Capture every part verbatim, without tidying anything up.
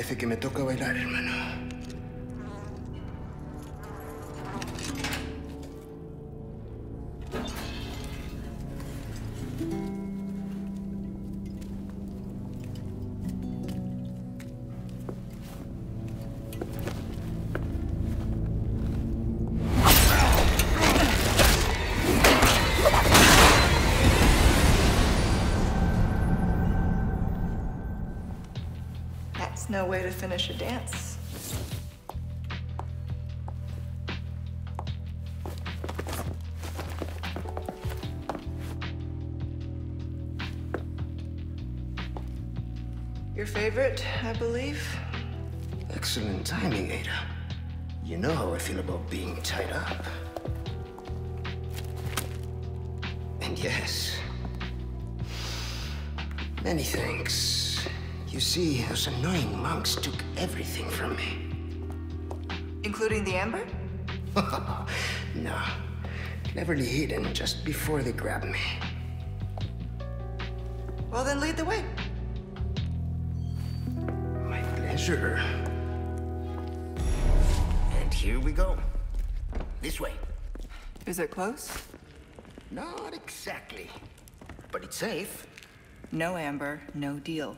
Parece que me toca bailar, hermano. No way to finish a dance. Your favorite, I believe. Excellent timing, Ada. You know how I feel about being tied up. And yes, many thanks. You see, those annoying monks took everything from me. Including the amber? No. Cleverly hidden just before they grabbed me. Well then, lead the way. My pleasure. And here we go. This way. Is it close? Not exactly. But it's safe. No amber, no deal.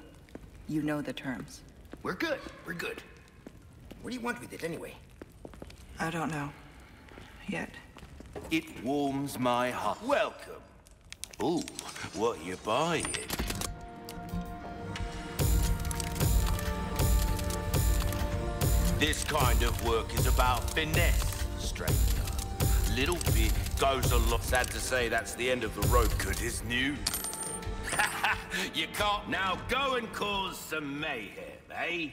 You know the terms. We're good. We're good. What do you want with it, anyway? I don't know. Yet. It warms my heart. Welcome. Ooh, what are you buying? This kind of work is about finesse, stranger. Little bit goes a lot. Sad to say, that's the end of the road. Good as new. You can't now go and cause some mayhem, eh?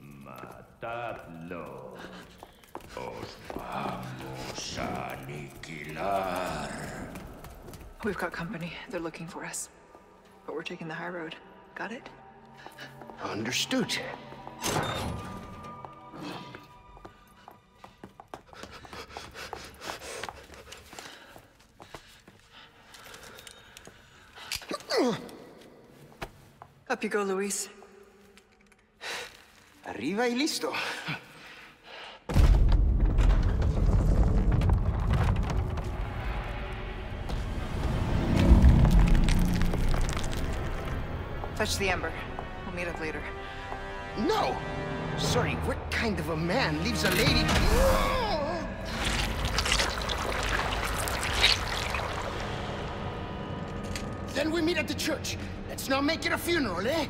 Matadlo. Os vamos a aniquilar. We've got company. They're looking for us. But we're taking the high road. Got it? Understood. Up you go, Luis. Arriba y listo. Touch the ember. We'll meet up later. No! Sorry, what kind of a man leaves a lady... Then we meet at the church. Let's not make it a funeral, eh?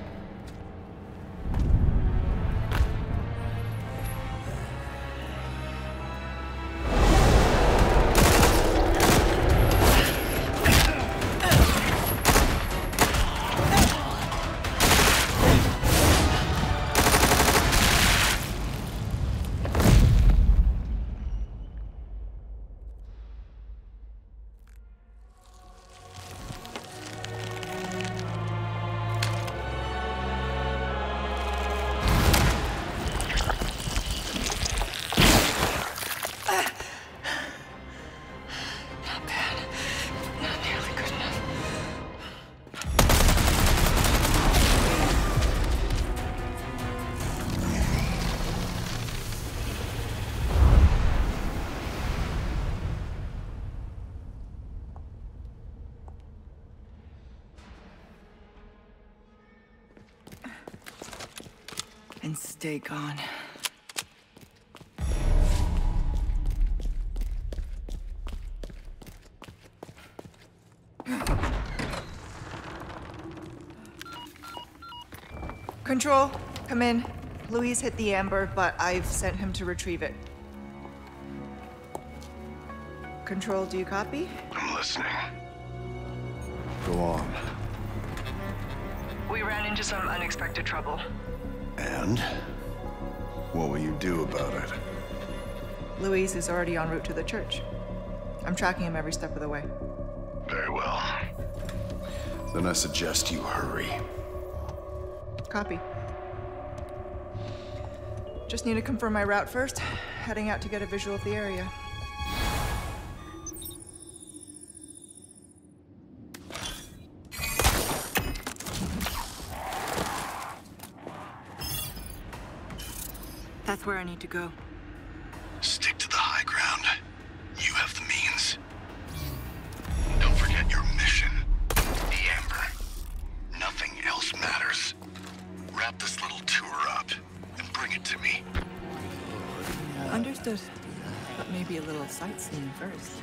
And stay gone. Control, come in. Luis hit the amber, but I've sent him to retrieve it. Control, do you copy? I'm listening. Go on. We ran into some unexpected trouble. And? What will you do about it? Luis is already en route to the church. I'm tracking him every step of the way. Very well. Then I suggest you hurry. Copy. Just need to confirm my route first. Heading out to get a visual of the area. That's where I need to go. Stick to the high ground. You have the means. Don't forget your mission. The Amber. Nothing else matters. Wrap this little tour up and bring it to me. Understood. But maybe a little sightseeing first.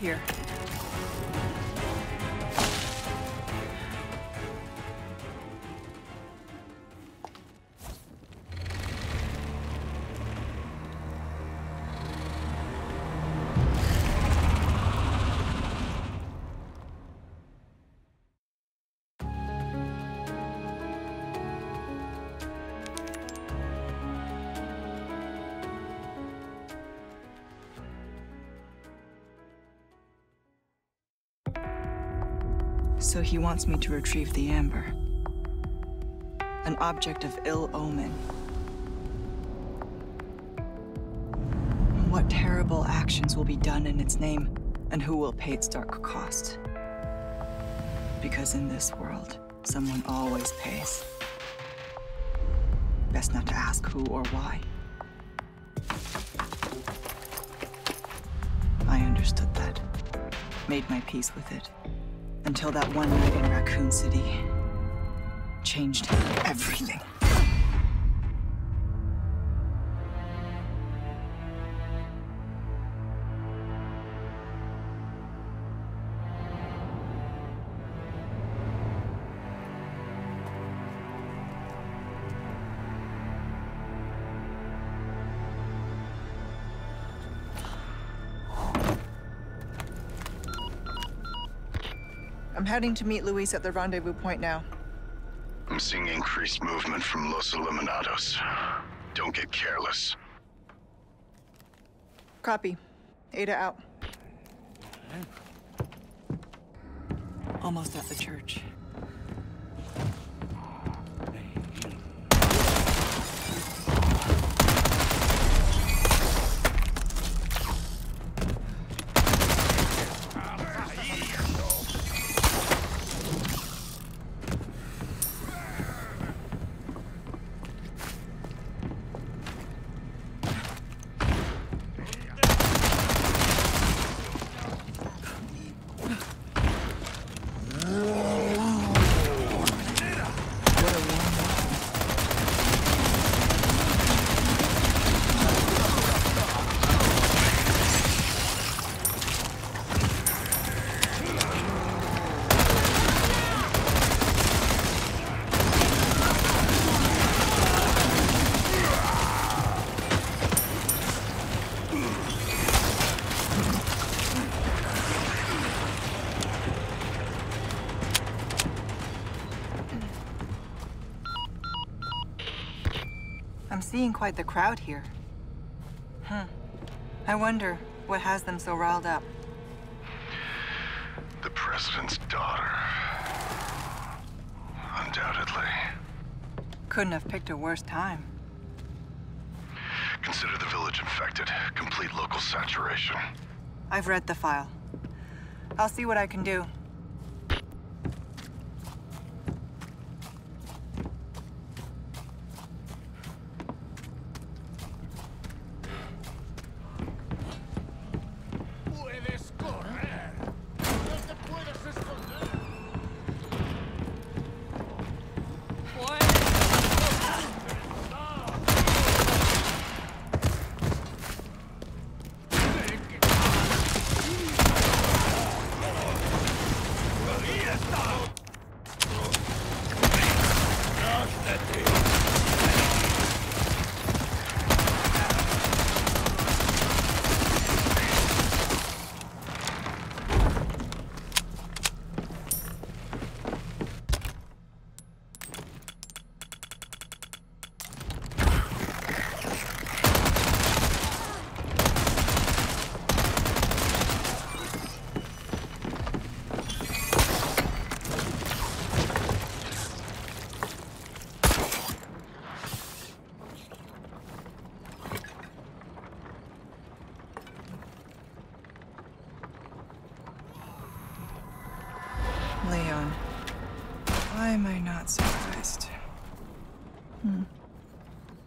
Here. So he wants me to retrieve the Amber. An object of ill omen. What terrible actions will be done in its name, and who will pay its dark cost? Because in this world, someone always pays. Best not to ask who or why. I understood that. Made my peace with it. Until that one night in Raccoon City changed everything. Heading to meet Luis at the rendezvous point now. I'm seeing increased movement from Los Illuminados. Don't get careless. Copy. Ada out. Almost at the church. seeing quite the crowd here. Hmm. I wonder what has them so riled up. The president's daughter. Undoubtedly. Couldn't have picked a worse time. Consider the village infected. Complete local saturation. I've read the file. I'll see what I can do.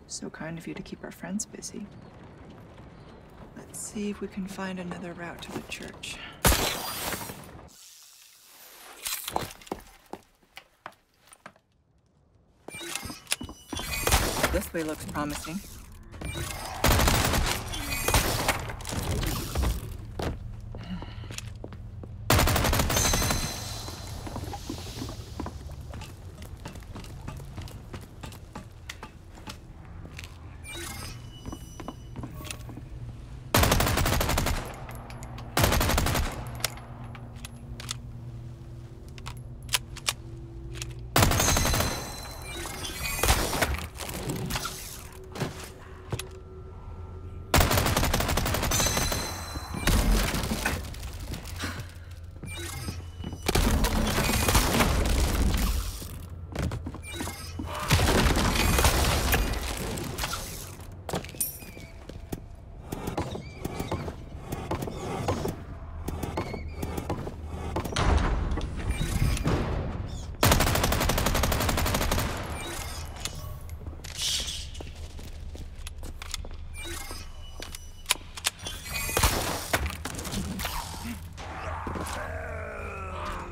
So kind of you to keep our friends busy. Let's see if we can find another route to the church. This way looks promising.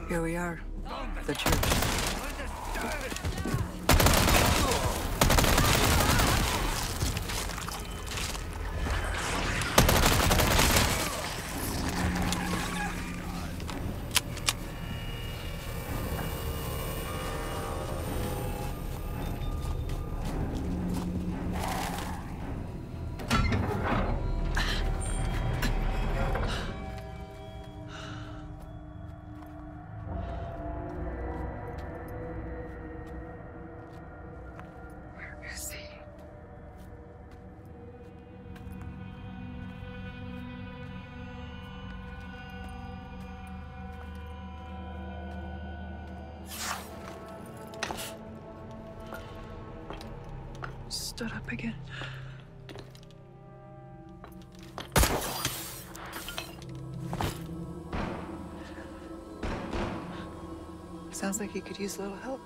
Here we are, the church. Stood up again. Sounds like he could use a little help.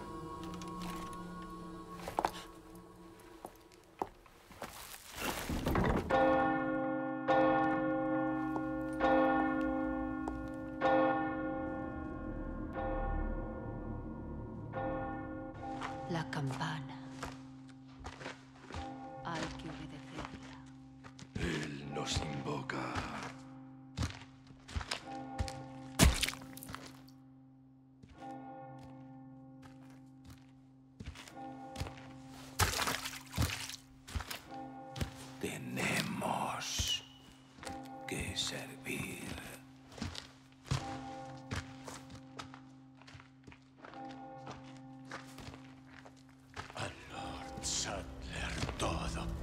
Sadler todo.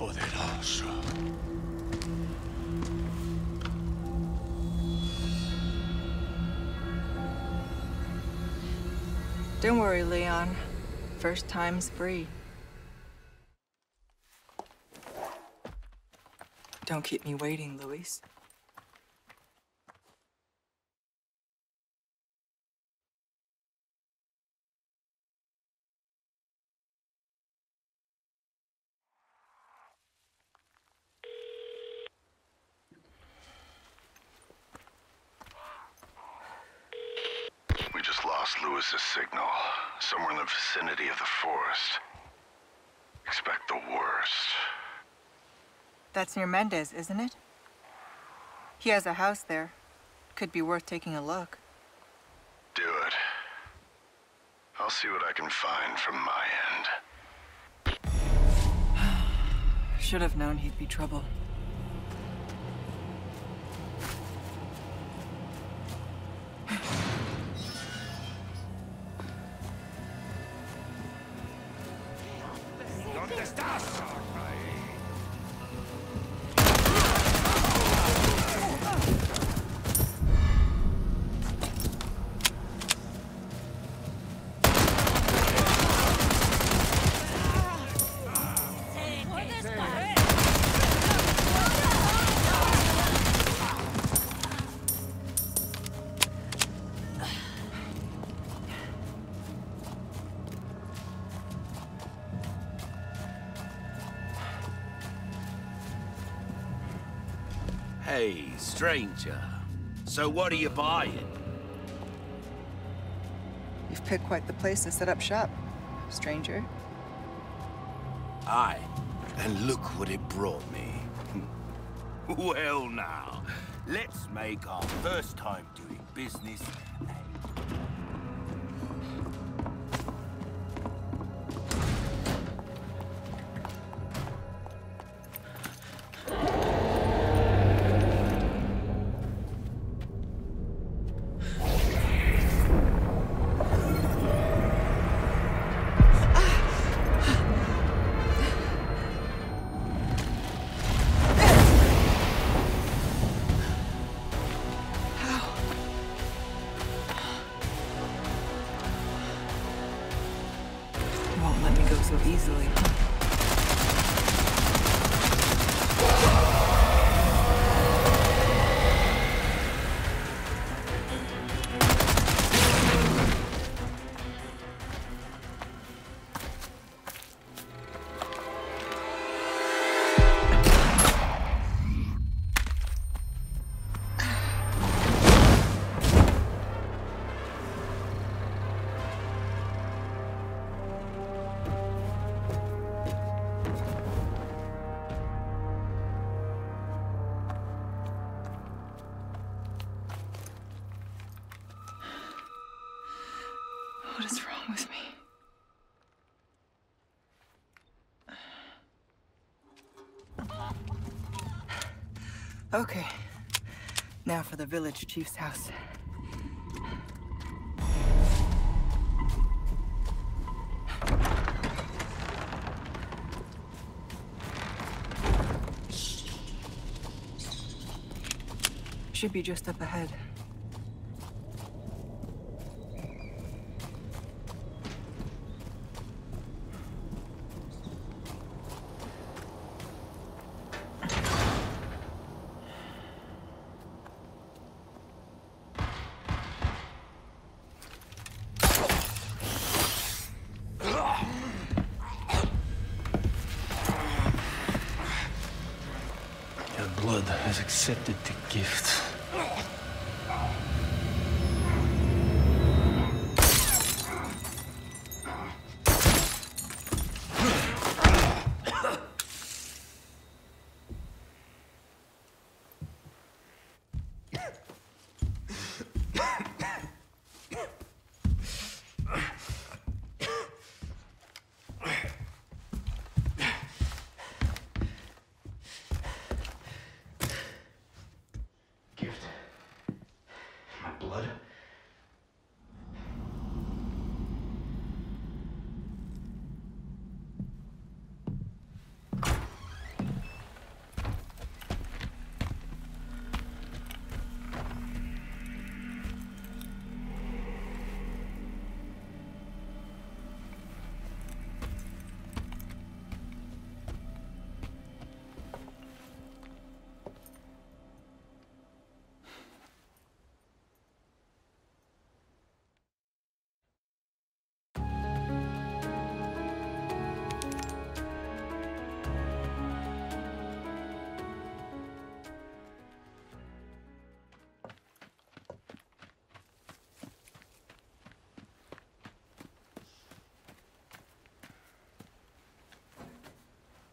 Don't worry, Leon. First time's free. Don't keep me waiting, Luis. Lewis's signal, somewhere in the vicinity of the forest. Expect the worst. That's near Mendez, isn't it? He has a house there. Could be worth taking a look. Do it. I'll see what I can find from my end. Should have known he'd be trouble. Hey, stranger. So what are you buying? You've picked quite the place to set up shop, stranger. Aye, and look what it brought me. Well now, let's make our first time doing business. Okay, now for the village chief's house. Should be just up ahead. Accepted the gift.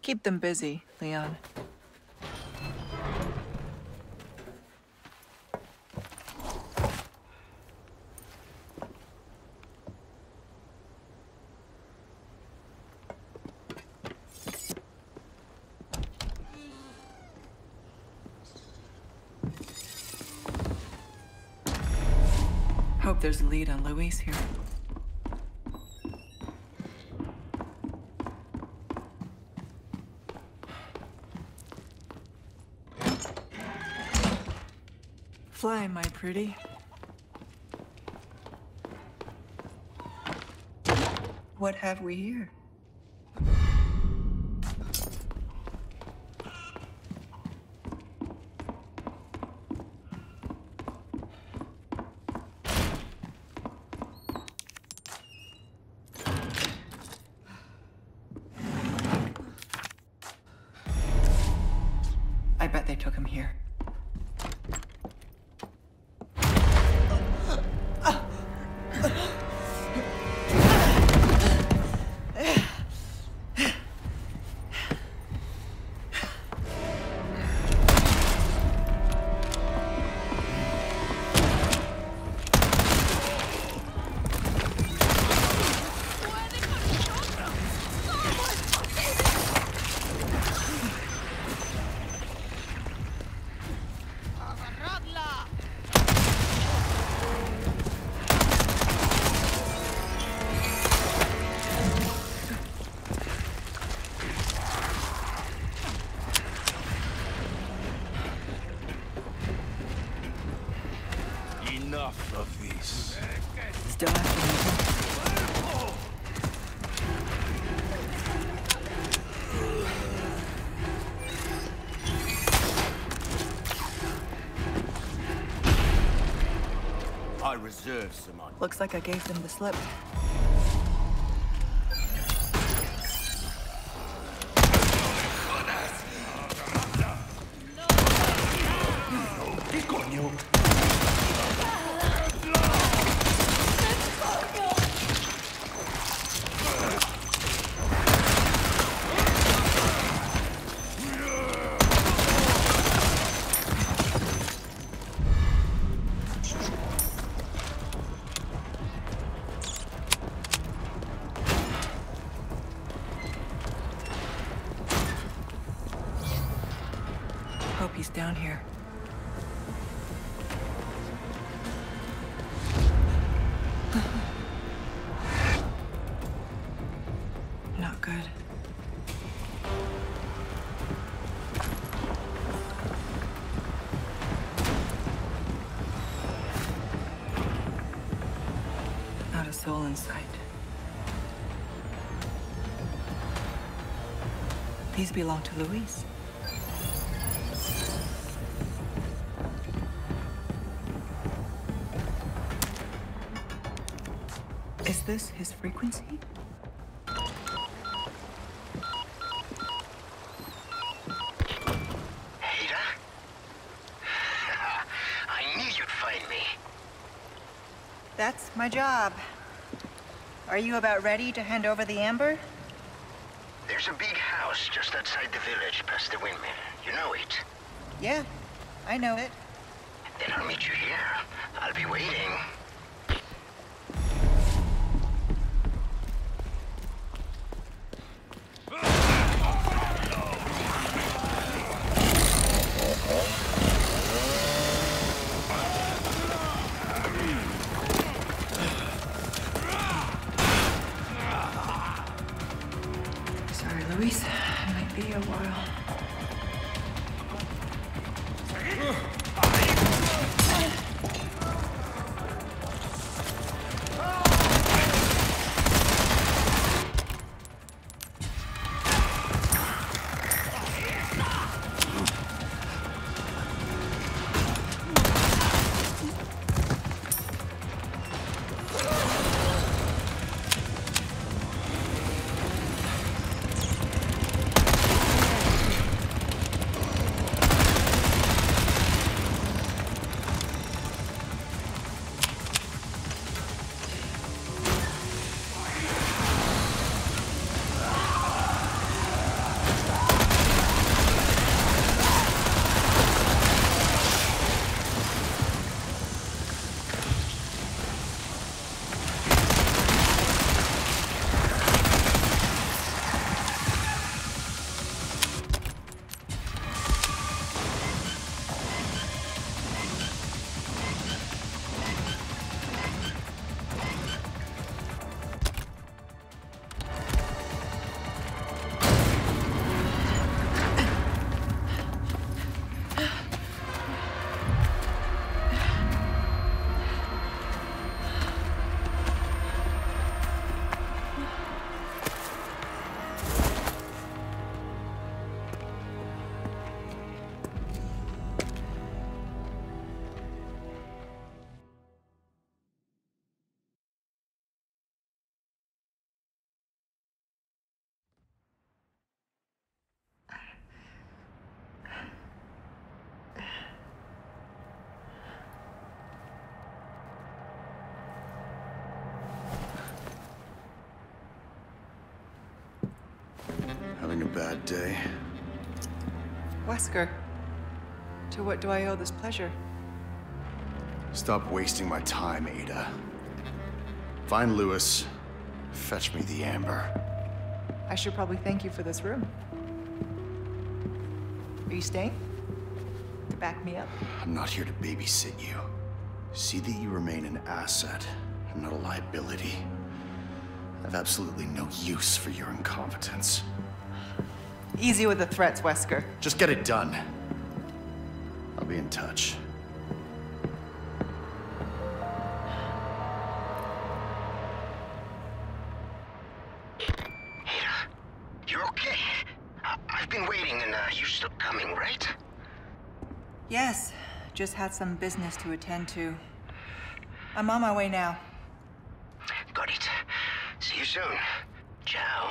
Keep them busy, Leon. Hope there's a lead on Luis here. Fly, my pretty. What have we here? I bet they took him here. Looks like I gave them the slip. Down here. Not good. Not a soul in sight. These belong to Luis. Is this his frequency? Ada? I knew you'd find me. That's my job. Are you about ready to hand over the amber? There's a big house just outside the village, past the windmill. You know it? Yeah, I know it. Then I'll meet you here. I'll be waiting. bad day. Wesker, to what do I owe this pleasure? Stop wasting my time, Ada. Find Lewis, fetch me the amber. I should probably thank you for this room. Are you staying? To back me up? I'm not here to babysit you. See that you remain an asset and not a liability. I have absolutely no use for your incompetence. Easy with the threats, Wesker. Just get it done. I'll be in touch. Ada, you're okay. I I've been waiting and uh, you're still coming, right? Yes. Just had some business to attend to. I'm on my way now. Got it. See you soon. Ciao.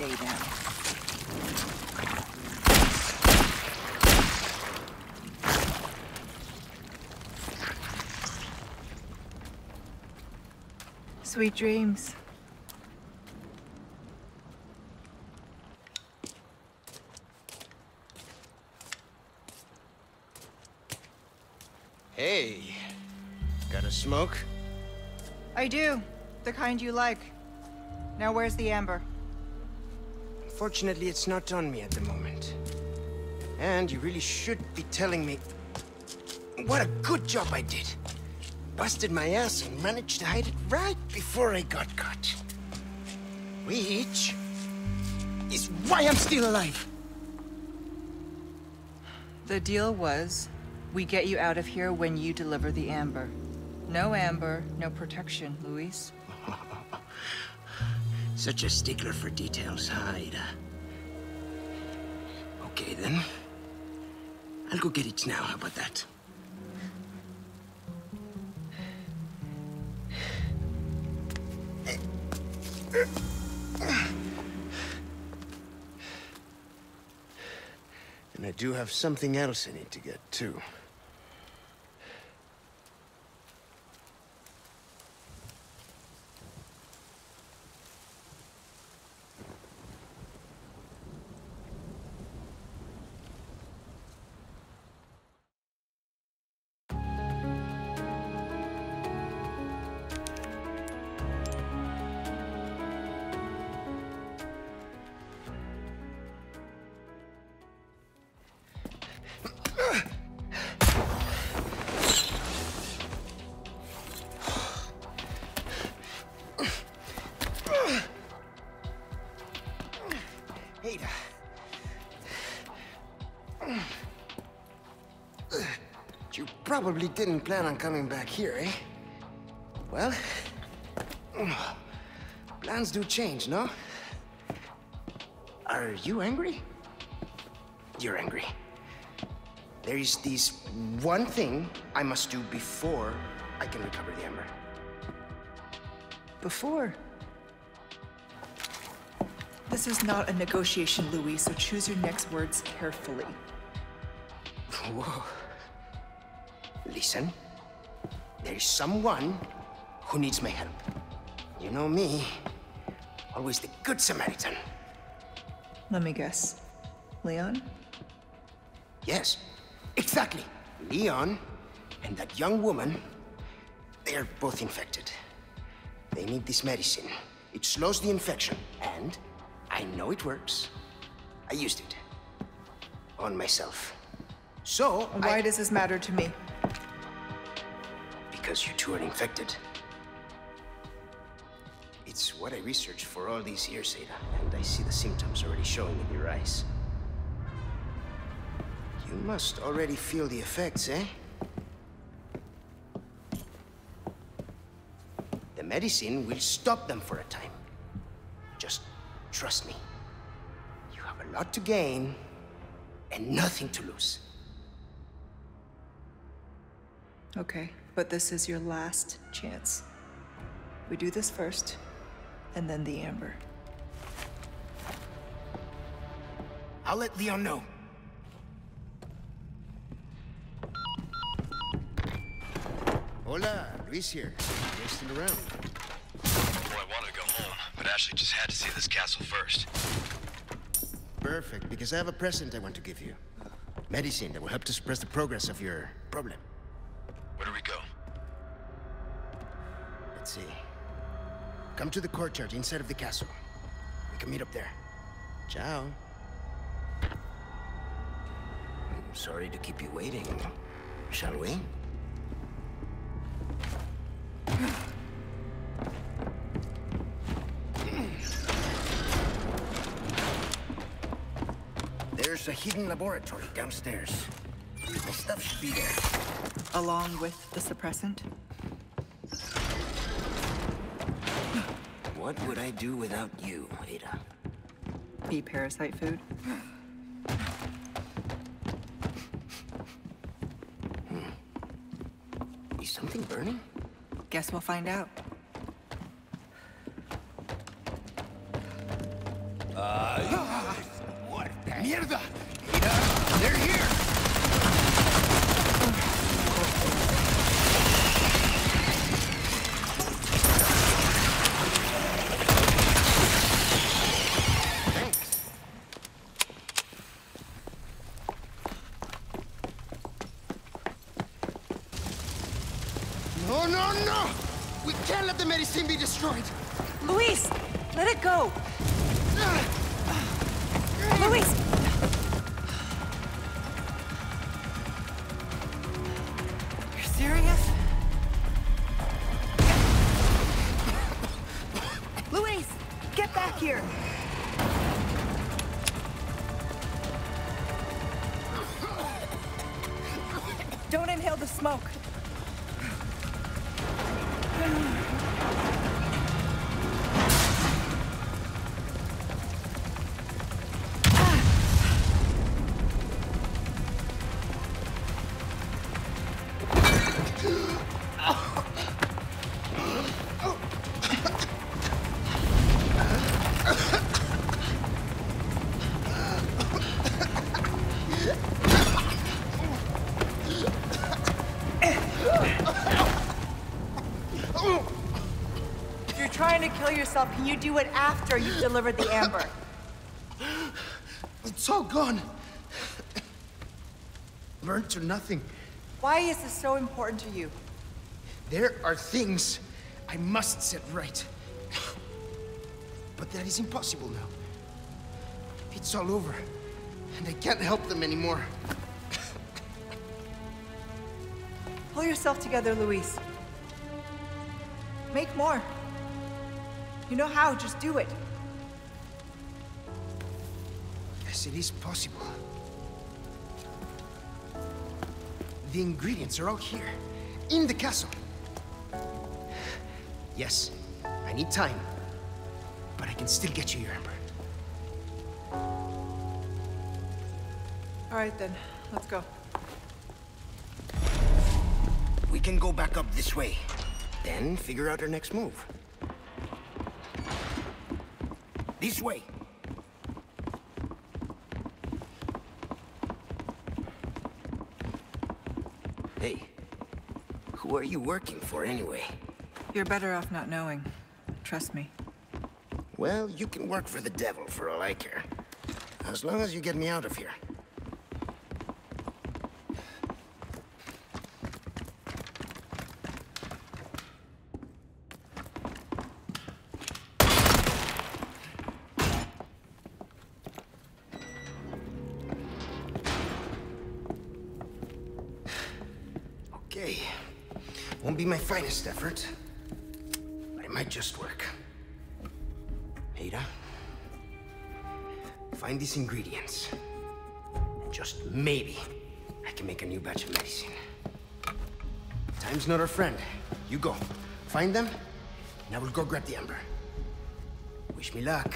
Down. Sweet dreams. Hey, got a smoke? I do. The kind you like. Now where's the amber? Unfortunately, it's not on me at the moment. And you really should be telling me what a good job I did. Busted my ass and managed to hide it right before I got caught. Which is why I'm still alive. The deal was, we get you out of here when you deliver the amber. No amber, no protection, Luis. Such a stickler for details, huh, Ada? Okay, then. I'll go get it now, how about that? And I do have something else I need to get, too. Probably didn't plan on coming back here, eh? Well, plans do change, no? Are you angry? You're angry. There is this one thing I must do before I can recover the amber. Before? This is not a negotiation, Louis, so choose your next words carefully. Whoa. Listen, there is someone who needs my help. You know me, always the good Samaritan. Let me guess. Leon? Yes, exactly. Leon and that young woman, they are both infected. They need this medicine. It slows the infection, and I know it works. I used it on myself. So, why I... does this matter to me? Because you two are infected. It's what I researched for all these years, Ada, and I see the symptoms already showing in your eyes. You must already feel the effects, eh? The medicine will stop them for a time. Just trust me. You have a lot to gain and nothing to lose. Okay. But this is your last chance. We do this first, and then the amber. I'll let Leon know. Hola, Luis here. Wasting around. Well, I wanted to go home, but Ashley just had to see this castle first. Perfect, because I have a present I want to give you. Medicine that will help to suppress the progress of your problem. Where do we go? Let's see. Come to the courtyard inside of the castle. We can meet up there. Ciao. I'm sorry to keep you waiting. Shall we? There's a hidden laboratory downstairs. My stuff should be there. Along with the suppressant? What would I do without you, Ada? Be parasite food? Hmm. Is something burning? Guess we'll find out. Uh, ah, what the mierda! Ada, they're here! No, no, no! We can't let the medicine be destroyed! Luis! Let it go! Luis! You're serious? Luis! Get back here! Don't inhale the smoke! Yourself, can you do it after you've delivered the amber? It's all gone. Burnt to nothing. Why is this so important to you? There are things I must set right. But that is impossible now. It's all over, and I can't help them anymore. Pull yourself together, Luis. Make more. You know how, just do it. Yes, it is possible. The ingredients are all here, in the castle. Yes, I need time, but I can still get you your amber. All right then, let's go. We can go back up this way, then figure out our next move. This way. Hey, who are you working for anyway? You're better off not knowing. Trust me. Well, you can work for the devil for all I care. As long as you get me out of here. My finest effort, but it might just work. Ada, find these ingredients. Just maybe I can make a new batch of medicine. Time's not our friend. You go. Find them, and I will go grab the amber. Wish me luck.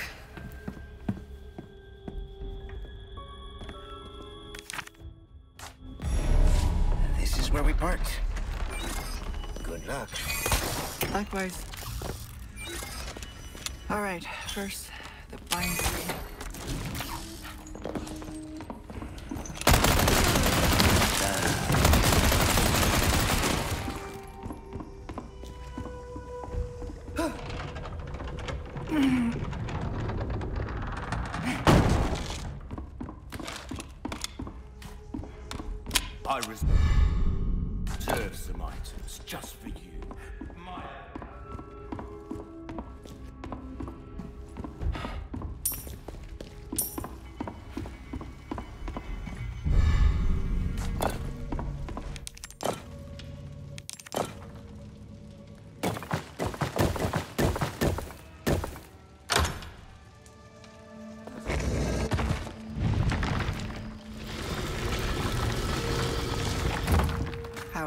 This is where we part. Good luck. Likewise. All right, first, the bindery.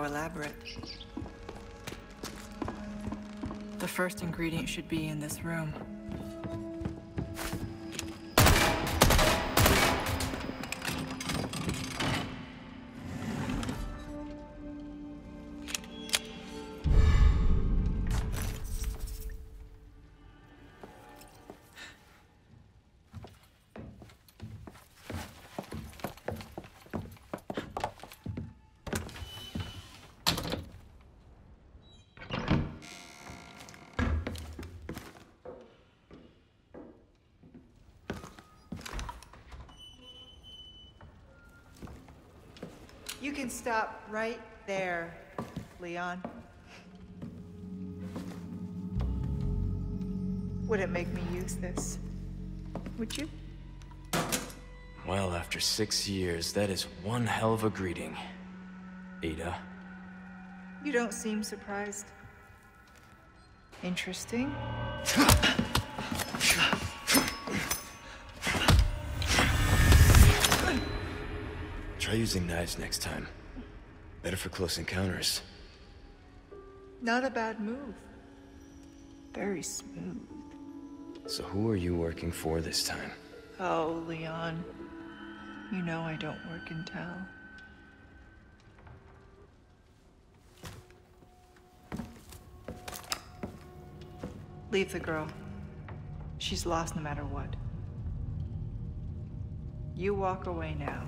Elaborate. The first ingredient should be in this room. You can stop right there, Leon. wouldn't make me use this, would you? Well, after six years, that is one hell of a greeting, Ada. You don't seem surprised. Interesting. Try using knives next time. Better for close encounters. Not a bad move. Very smooth. So who are you working for this time? Oh, Leon. You know I don't work in town. Leave the girl. She's lost no matter what. You walk away now,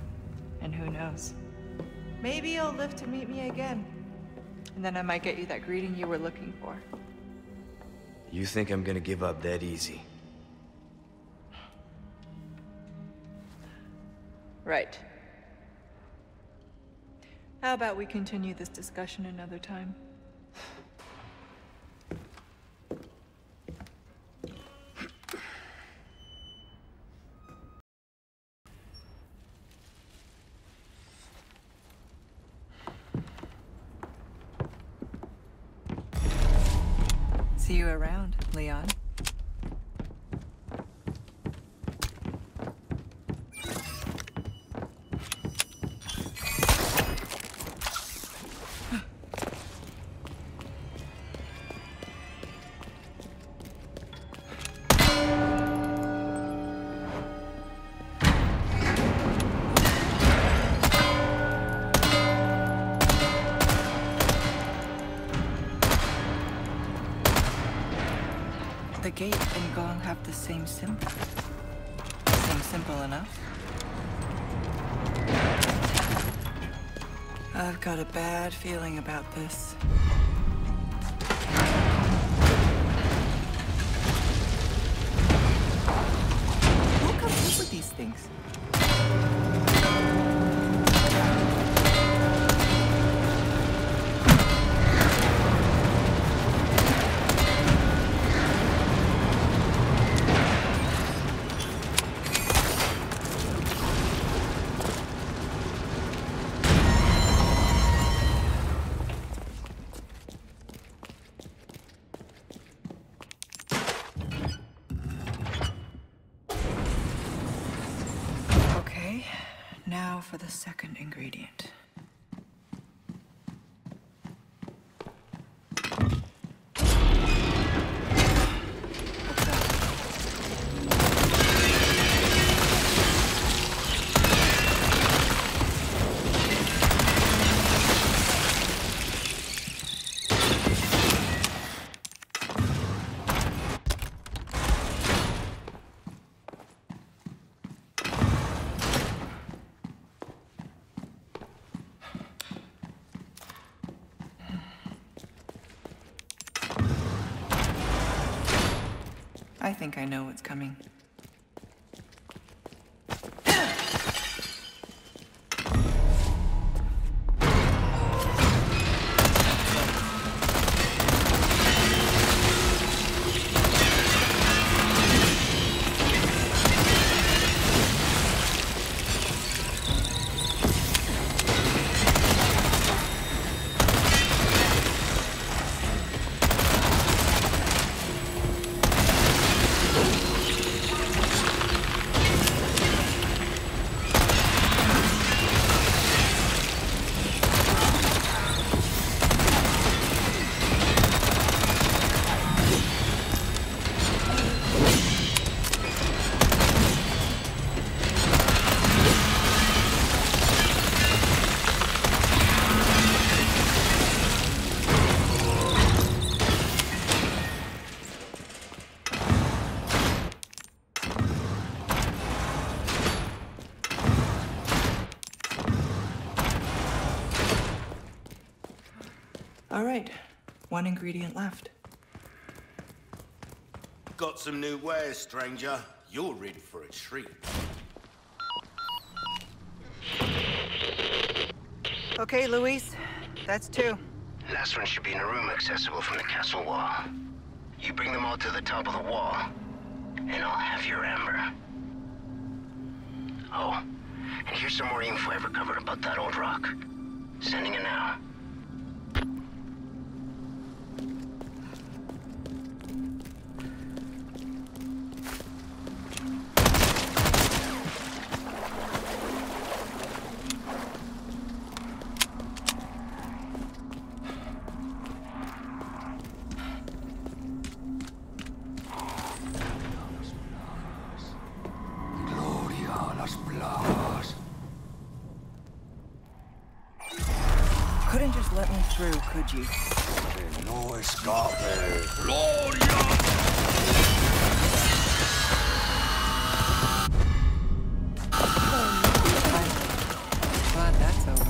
and who knows? Maybe you'll live to meet me again. And then I might get you that greeting you were looking for. You think I'm gonna give up that easy? Right. How about we continue this discussion another time? See you around, Leon. Gate and gong have the same symbol. Seems simple enough. I've got a bad feeling about this. Who comes up with these things? For the second ingredient. I think I know what's coming. All right, one ingredient left. Got some new wares, stranger. You're ready for a treat. Okay, Luis, that's two. Last one should be in a room accessible from the castle wall. You bring them all to the top of the wall, and I'll have your amber. Oh, and here's some more info I recovered about that old rock. Sending it now. Could you? No escape. Gloria! Oh, glad that's over.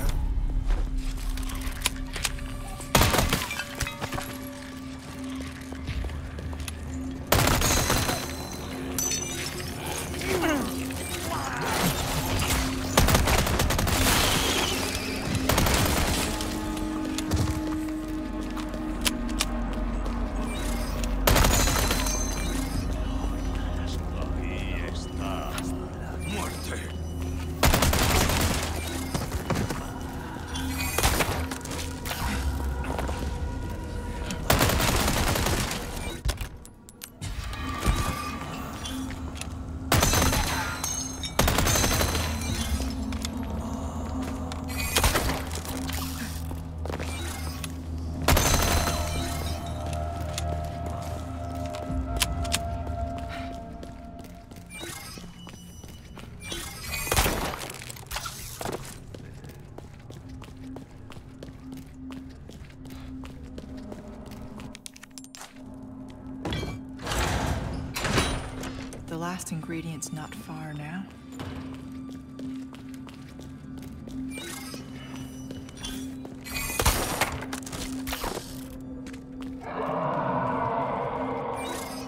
Last ingredient's not far now.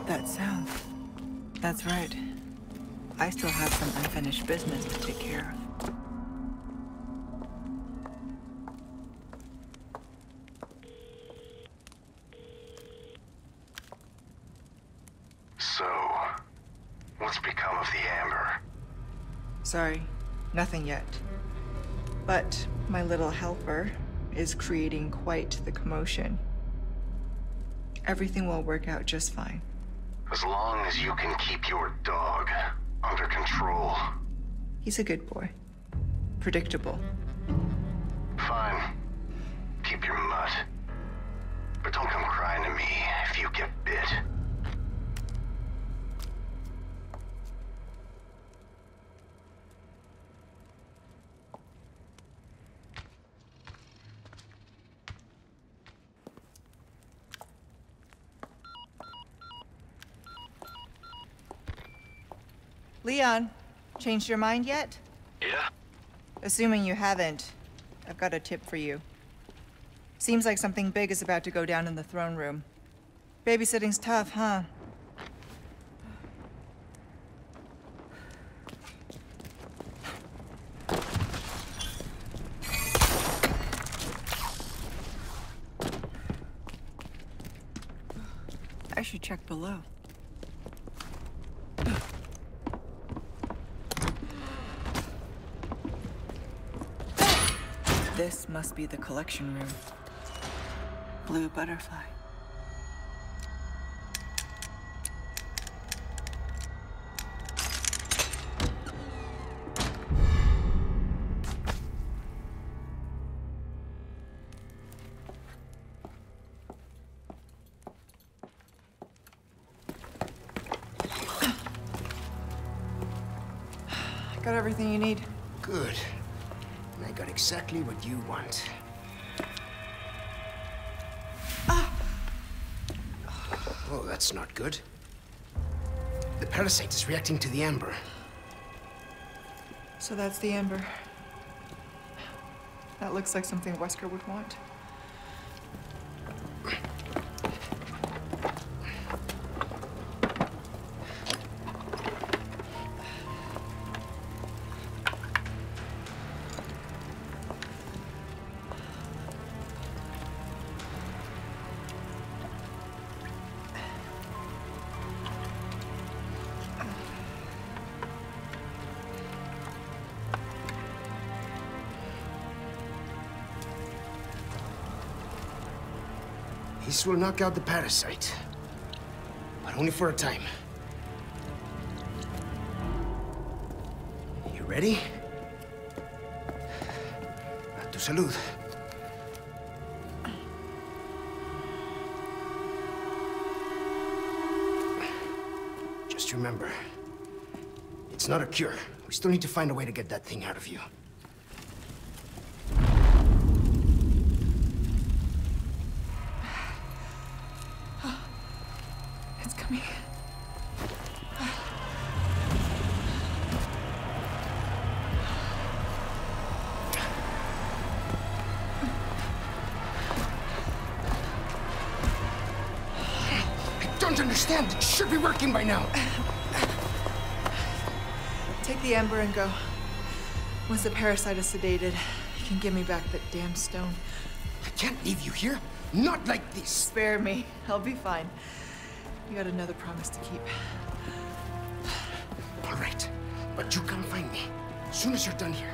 That sound. That's right. I still have some unfinished business to take care of. Sorry, nothing yet. But my little helper is creating quite the commotion. Everything will work out just fine. As long as you can keep your dog under control. He's a good boy. Predictable. Fine. Keep your mutt. But don't come crying to me if you get bit. Leon, changed your mind yet? Yeah. Assuming you haven't, I've got a tip for you. Seems like something big is about to go down in the throne room. Babysitting's tough, huh? I should check below. This must be the collection room. Blue butterfly. Got everything you need. Good. I got exactly what you want. Ah. Oh, that's not good. The parasite is reacting to the amber. So that's the amber. That looks like something Wesker would want. This will knock out the parasite. But only for a time. You ready? A tu salud. Just remember, it's not a cure. We still need to find a way to get that thing out of you. It should be working by now. Take the amber and go. Once the parasite is sedated, you can give me back that damn stone. I can't leave you here. Not like this. Spare me. I'll be fine. You got another promise to keep. All right. But you come find me as soon as you're done here.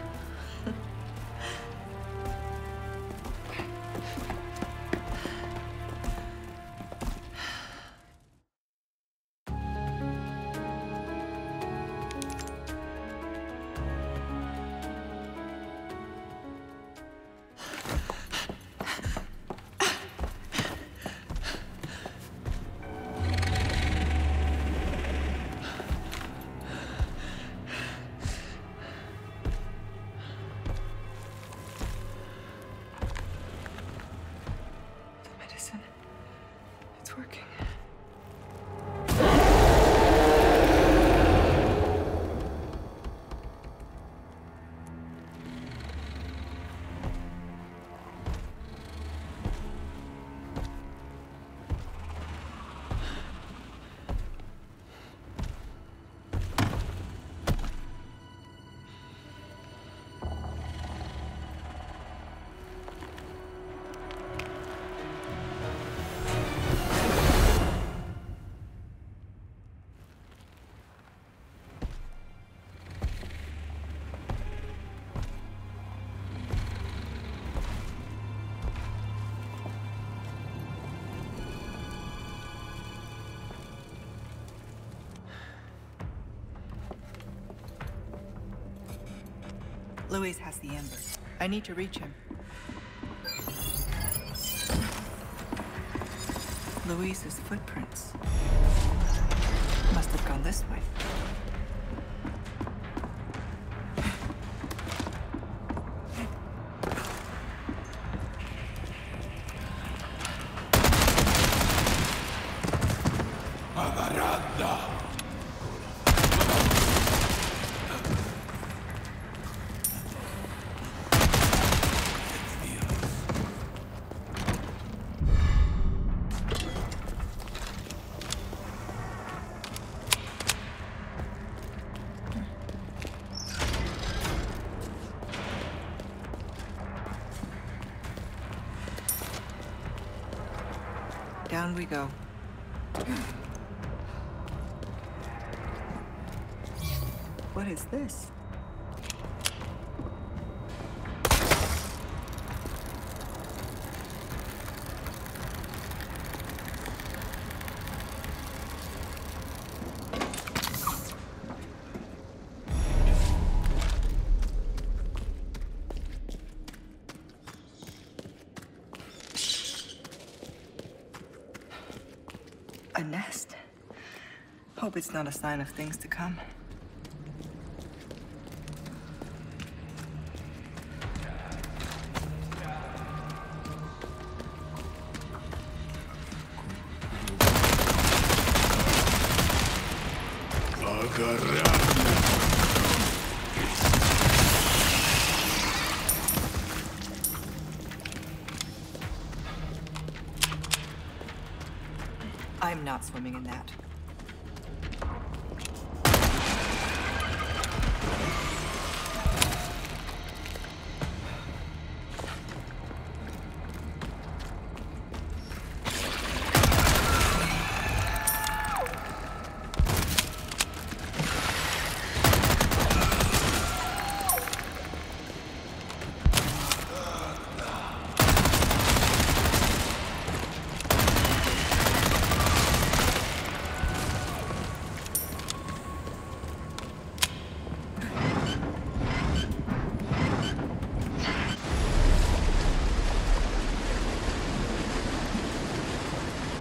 Louis has the amber. I need to reach him. Louis's footprints must have gone this way. Down we go. What is this? Hope it's not a sign of things to come. I'm not swimming in that.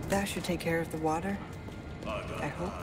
That should take care of the water. I hope.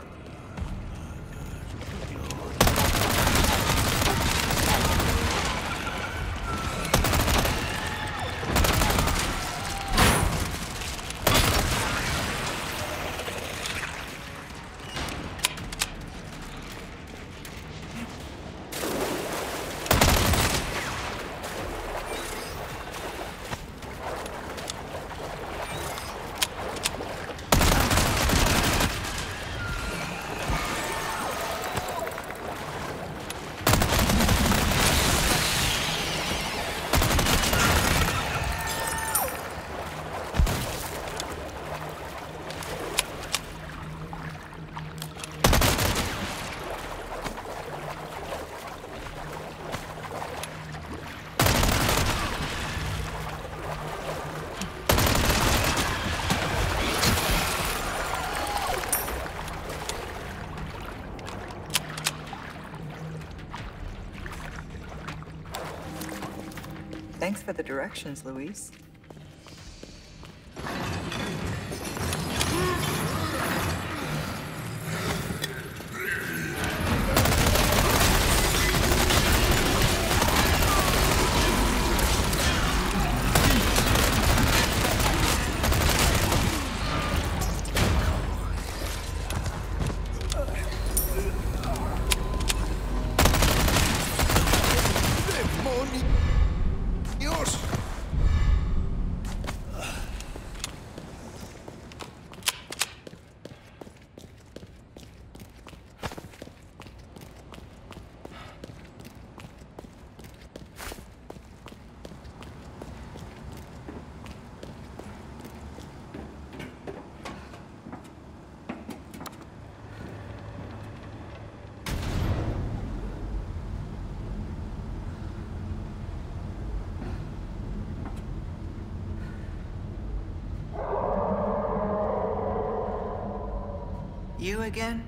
Thanks for the directions, Luis. You again?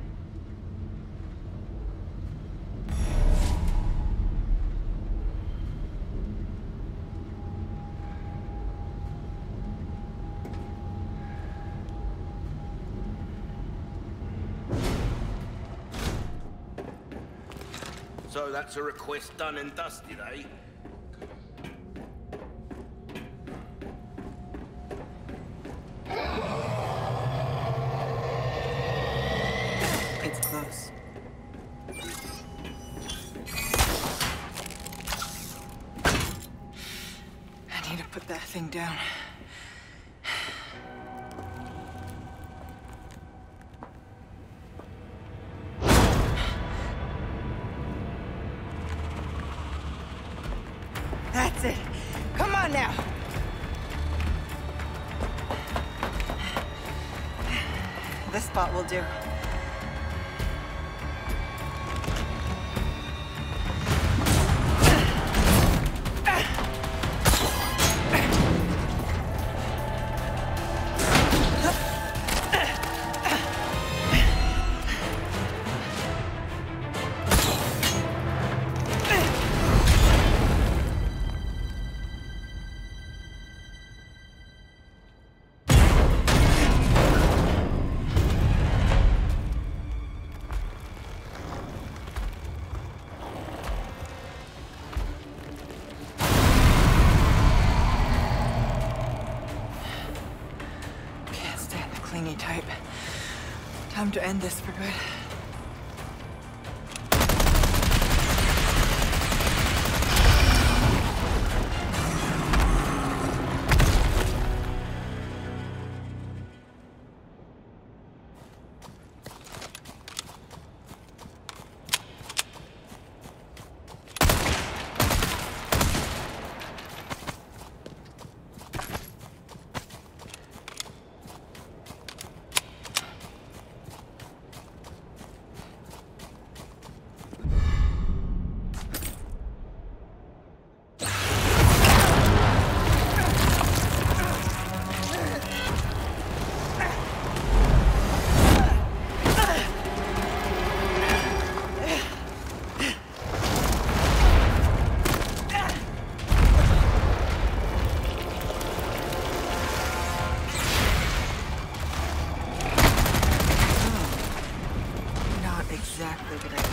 So that's a request done and dusted, eh? Down. That's it. Come on now. This spot will do. Time to end this for good. exactly what I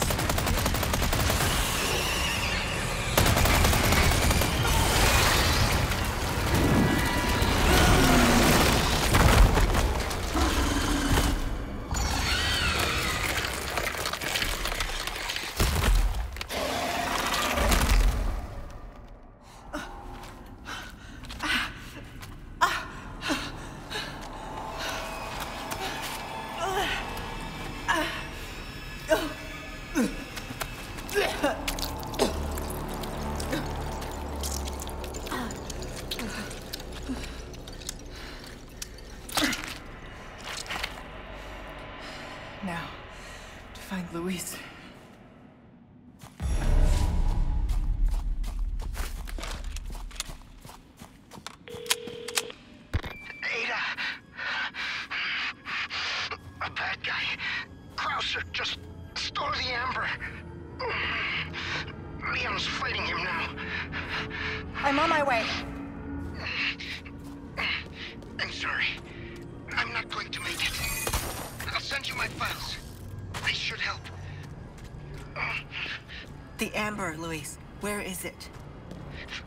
Luis, where is it?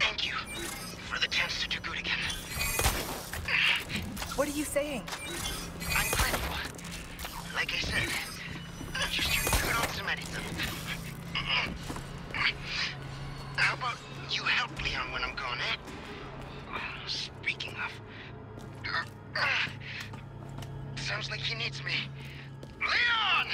Thank you for the chance to do good again. What are you saying? I'm grateful. Like I said, I'm just your good ultimate. How about you help Leon when I'm gone, eh? Speaking of... Sounds like he needs me. Leon!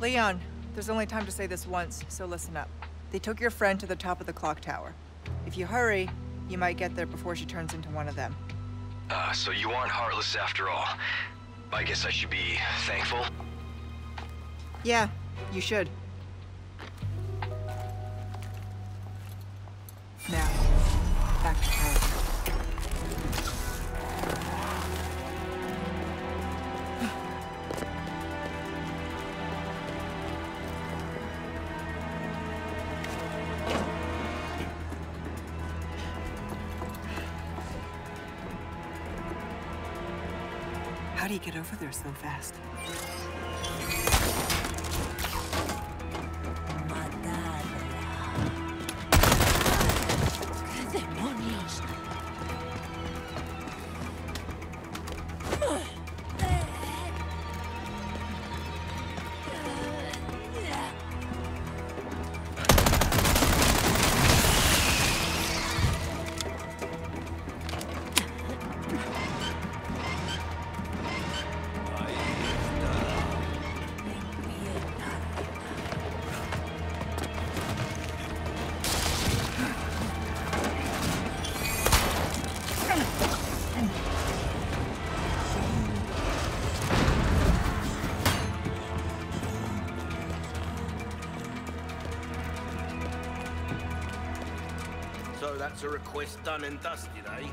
Leon, there's only time to say this once, so listen up. They took your friend to the top of the clock tower. If you hurry, you might get there before she turns into one of them. Uh, so you aren't heartless after all. I guess I should be thankful? Yeah, you should. Now, back to her. How do you get over there so fast? That's a request done and dusted, eh?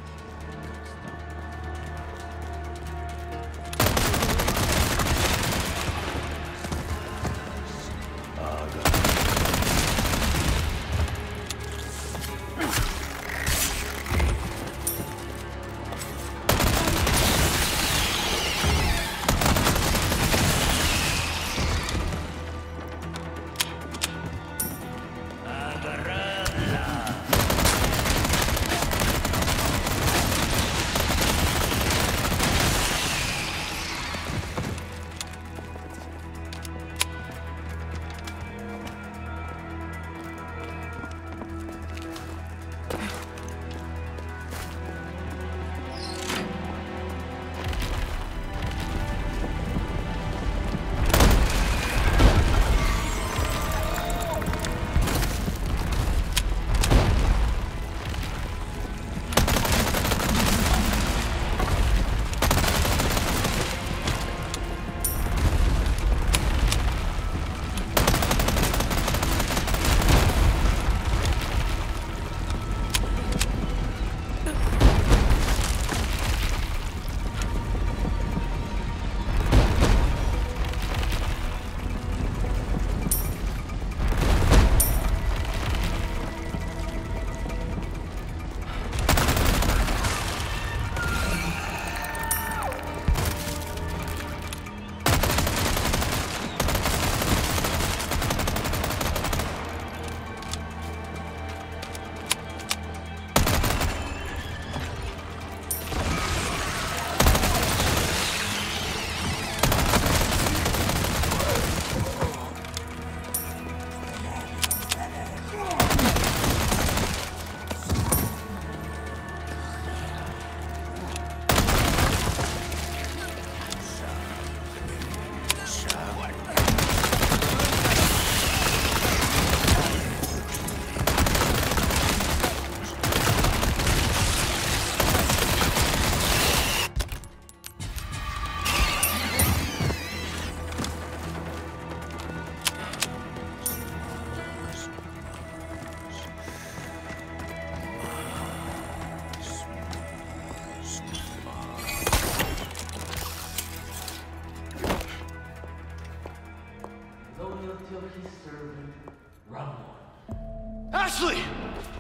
Ashley!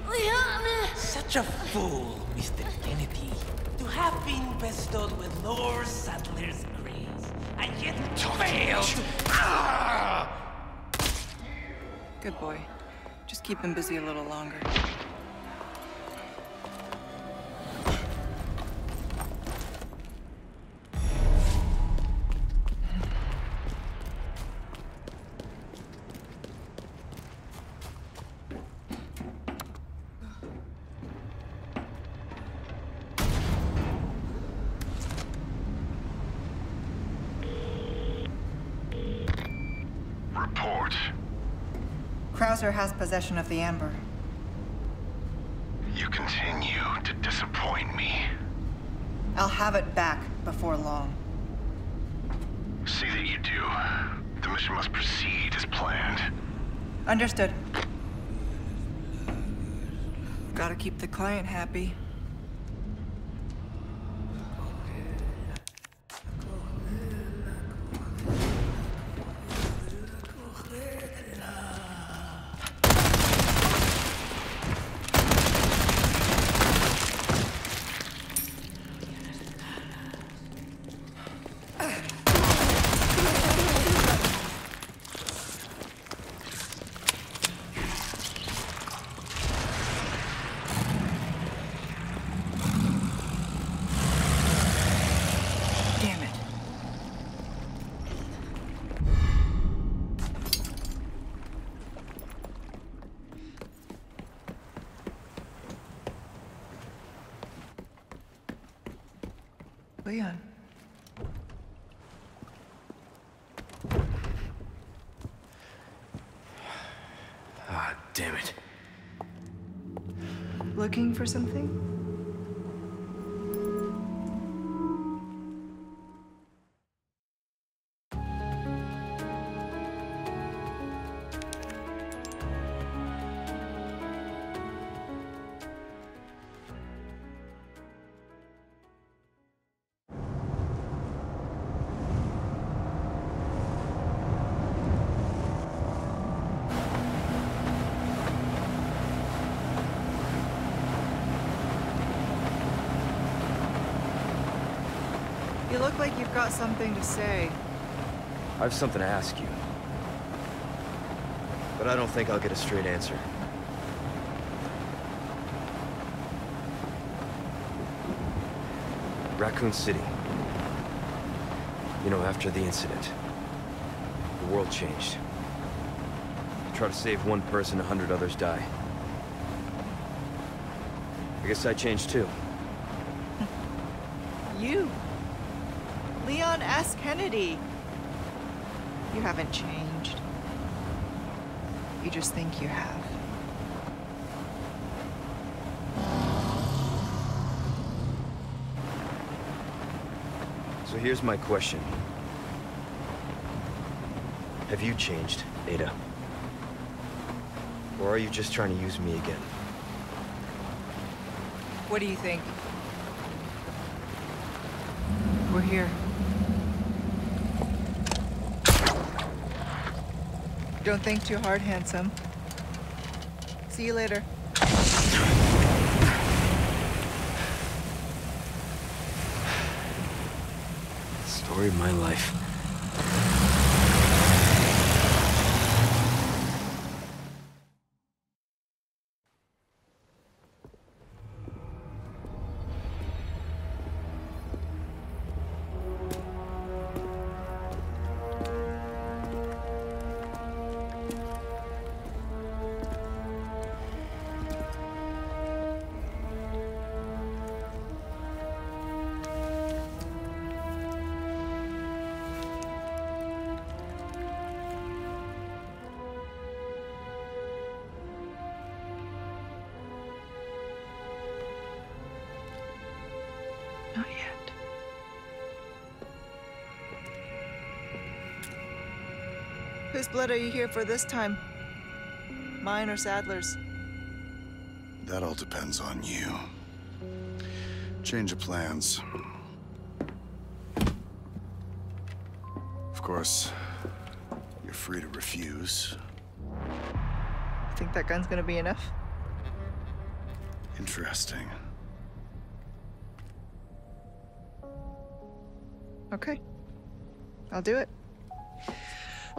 Leon! Such a fool, Mister Kennedy. To have been bestowed with Lord Sadler's grace, and yet failed! Good boy. Just keep him busy a little longer. Krauser has possession of the amber. You continue to disappoint me. I'll have it back before long. See that you do. The mission must proceed as planned. Understood. Gotta keep the client happy. Leon. Ah, damn it. Looking for something? You look like you've got something to say. I have something to ask you. But I don't think I'll get a straight answer. Raccoon City. You know, after the incident, the world changed. You try to save one person, a hundred others die. I guess I changed too. You? Leon S. Kennedy. You haven't changed. You just think you have. So here's my question. Have you changed, Ada? Or are you just trying to use me again? What do you think? We're here. Don't think too hard, handsome. See you later. Story of my life. Not yet. Whose blood are you here for this time? Mine or Sadler's? That all depends on you. Change of plans. Of course, you're free to refuse. You think that gun's gonna be enough? Interesting. Okay. I'll do it.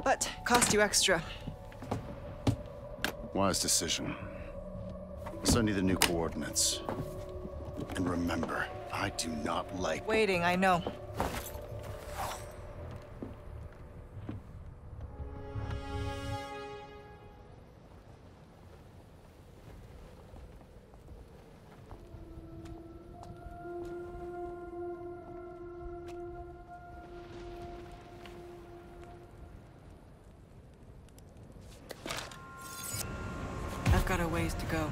But cost you extra. Wise decision. Send you the new coordinates. And remember, I do not like waiting, I know. Got a ways to go.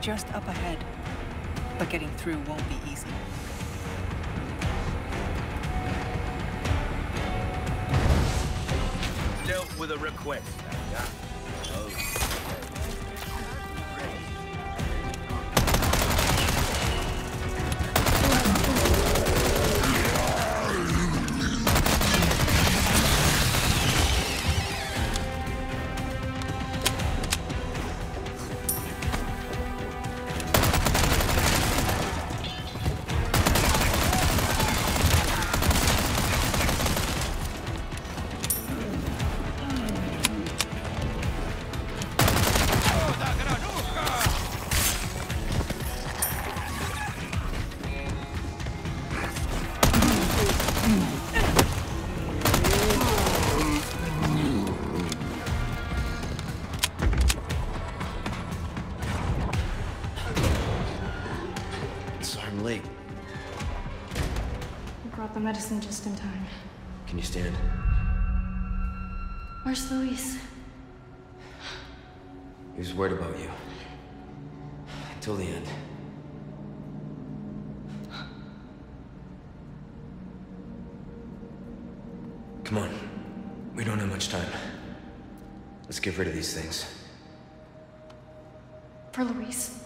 Just up ahead, but getting through won't be easy. Dealt with a request, Ada. Oh. Medicine just in time. Can you stand? Where's Luis? He was worried about you. Until the end. Come on. We don't have much time. Let's get rid of these things. For Luis.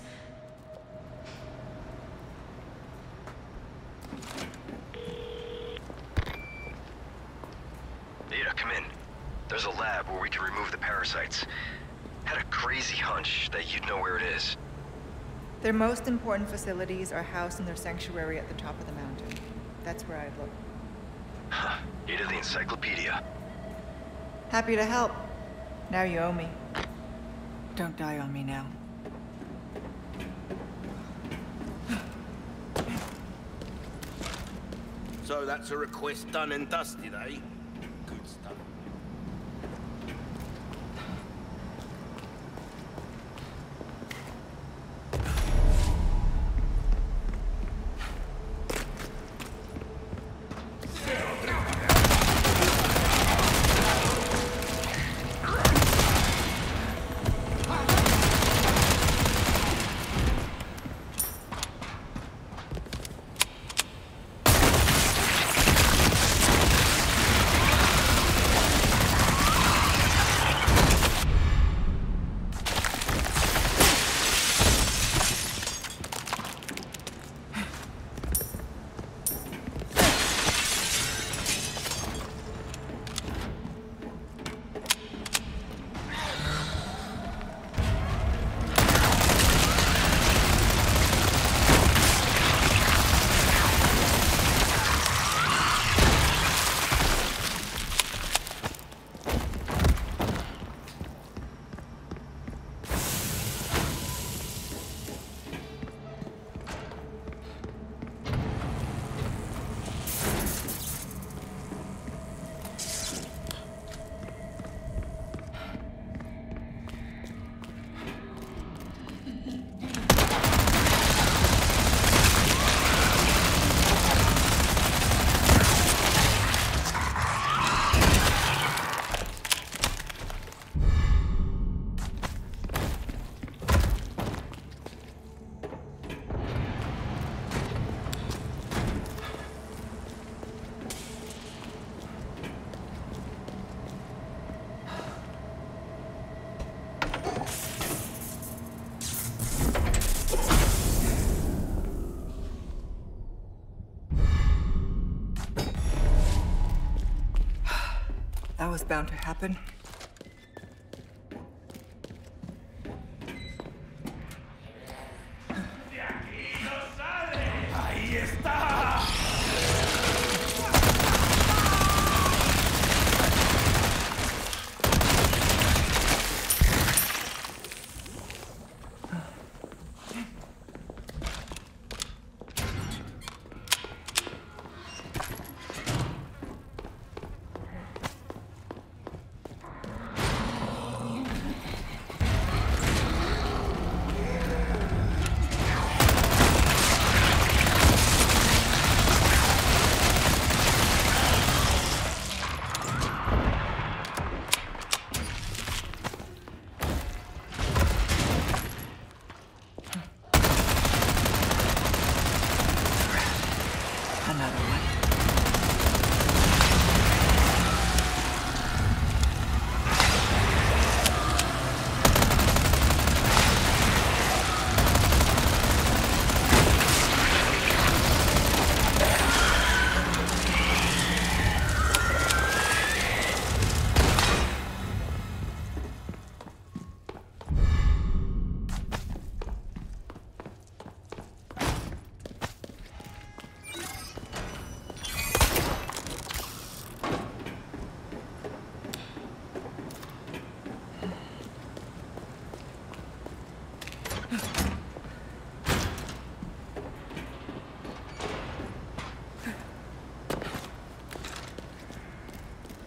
Their most important facilities are housed in their sanctuary at the top of the mountain. That's where I'd look. Huh. Need the encyclopedia. Happy to help. Now you owe me. Don't die on me now. So that's a request done and dusted, eh? Good stuff. That was bound to happen.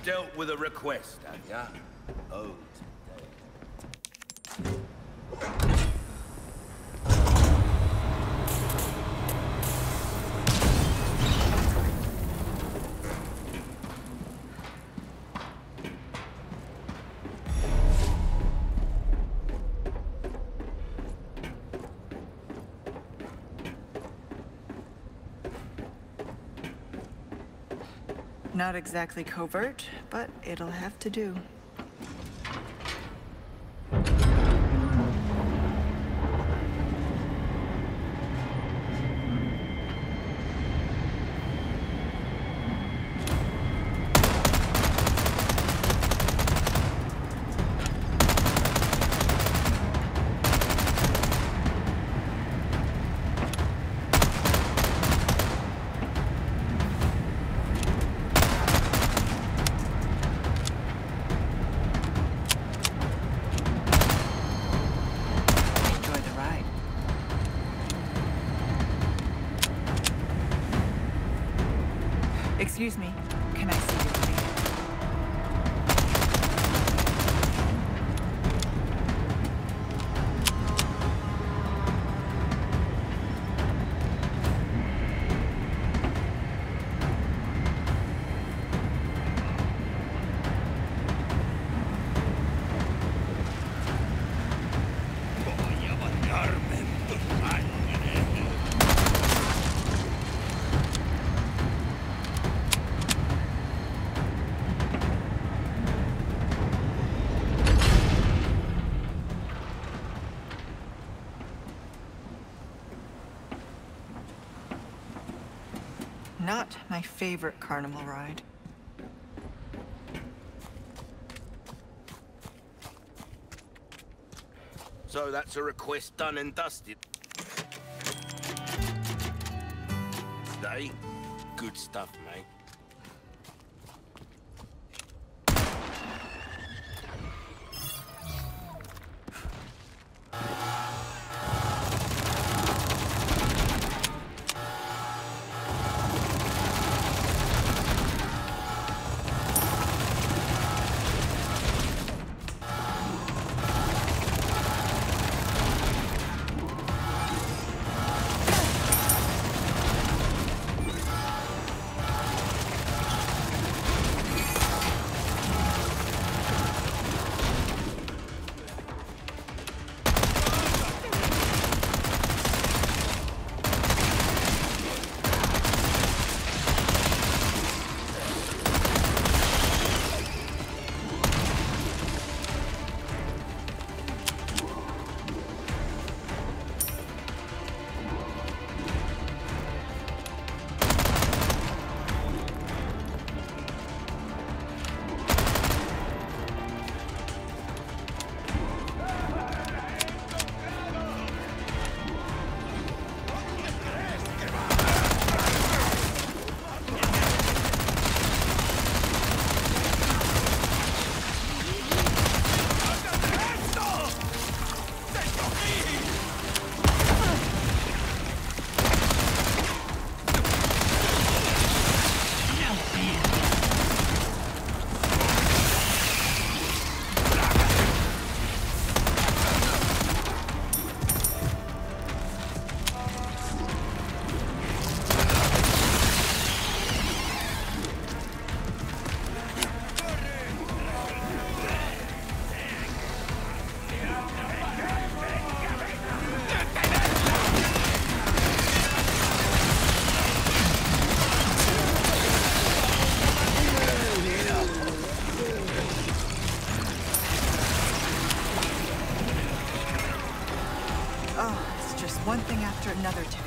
Dealt with a request, Anya. Oh. Not exactly covert, but it'll have to do. Excuse me. Can I see you, not my favorite carnival ride. So that's a request done and dusted. Today, good stuff, mate. another today.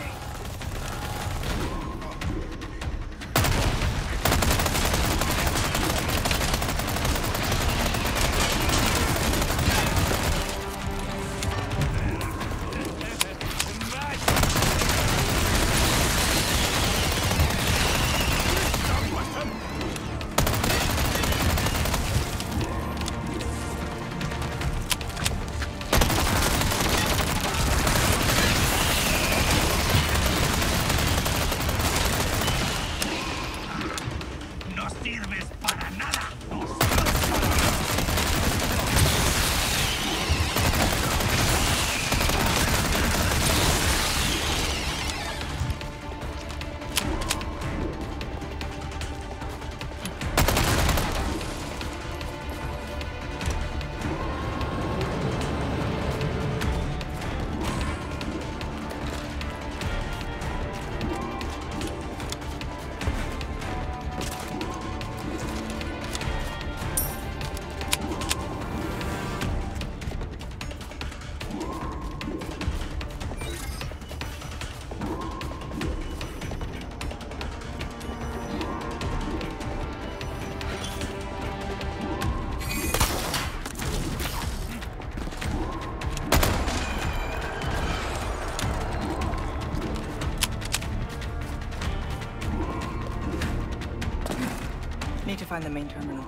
Find the main terminal.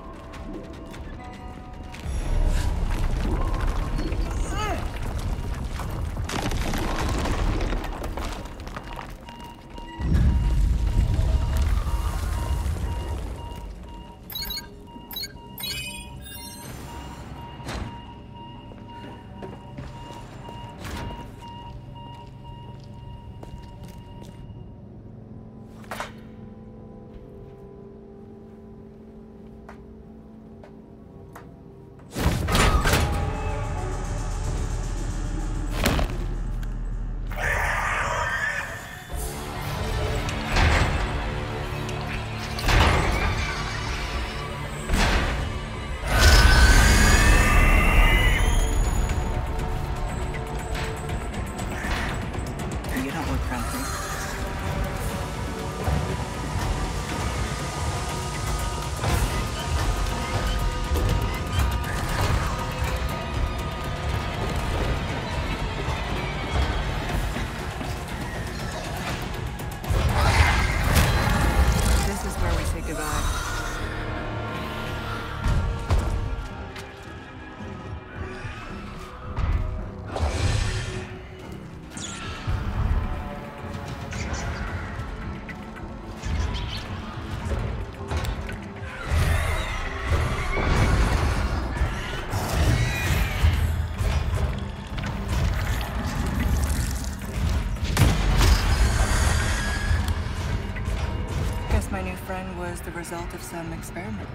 Was the result of some experiment.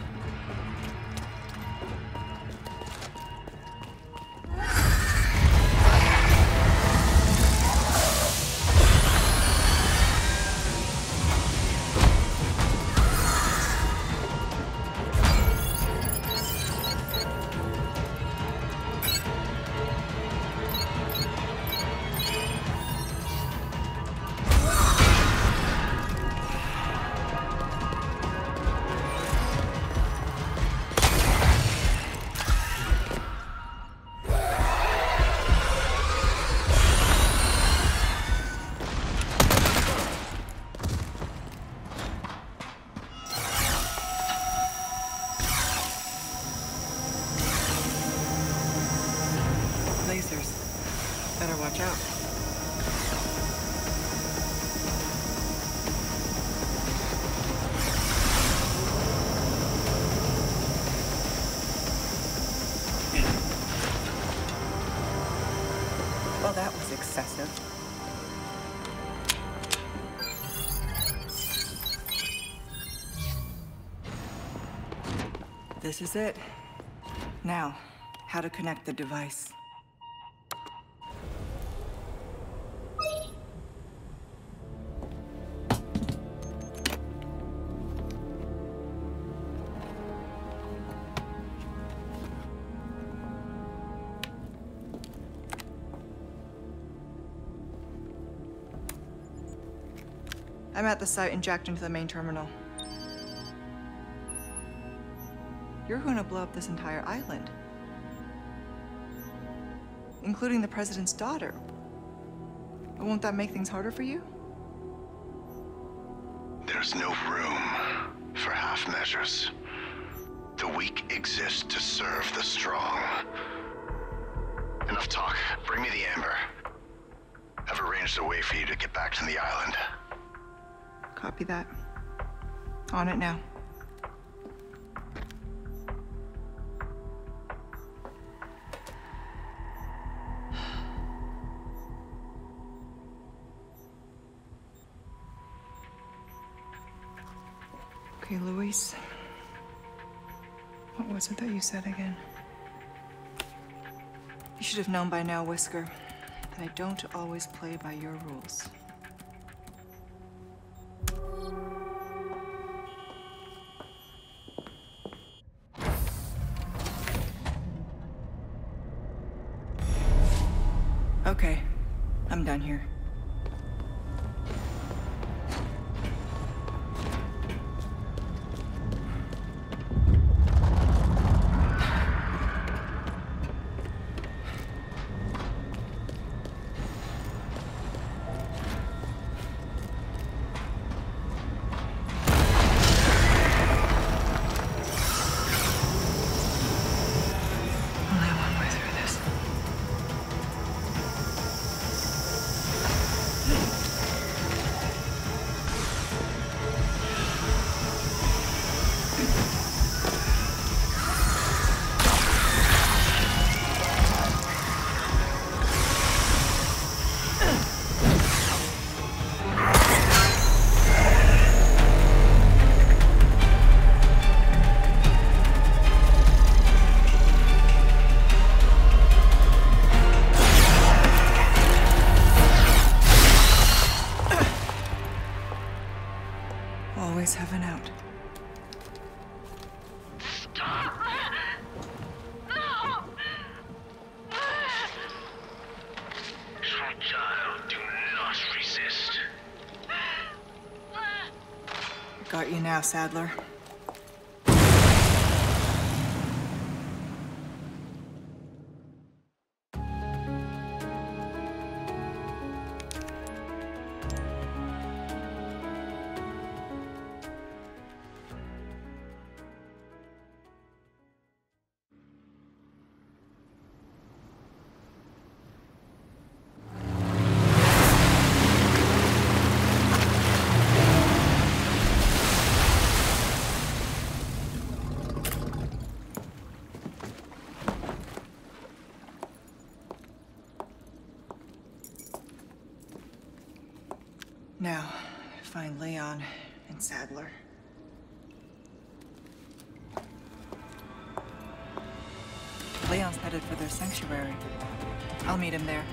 This is it. Now, how to connect the device. I'm at the site and jacked into the main terminal. You're going to blow up this entire island. Including the president's daughter. But won't that make things harder for you? There's no room for half measures. The weak exist to serve the strong. Enough talk. Bring me the amber. I've arranged a way for you to get back to the island. Copy that. On it now. Okay, Luis. What was it that you said again? You should have known by now, Wesker, that I don't always play by your rules. Okay, I'm done here. Got you now, Sadler. Now, find Leon and Sadler. Leon's headed for their sanctuary. I'll meet him there.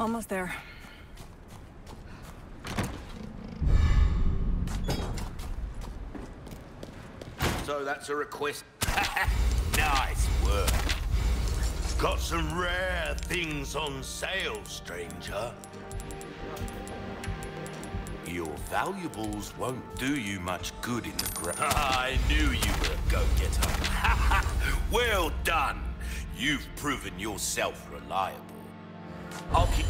Almost there. So that's a request. Nice work. Got some rare things on sale, stranger. Your valuables won't do you much good in the ground. I knew you were a go-getter. Well done. You've proven yourself reliable. I'll keep...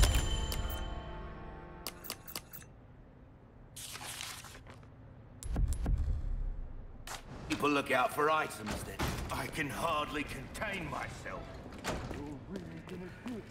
Keep a lookout for items, then. I can hardly contain myself. You're really gonna do it.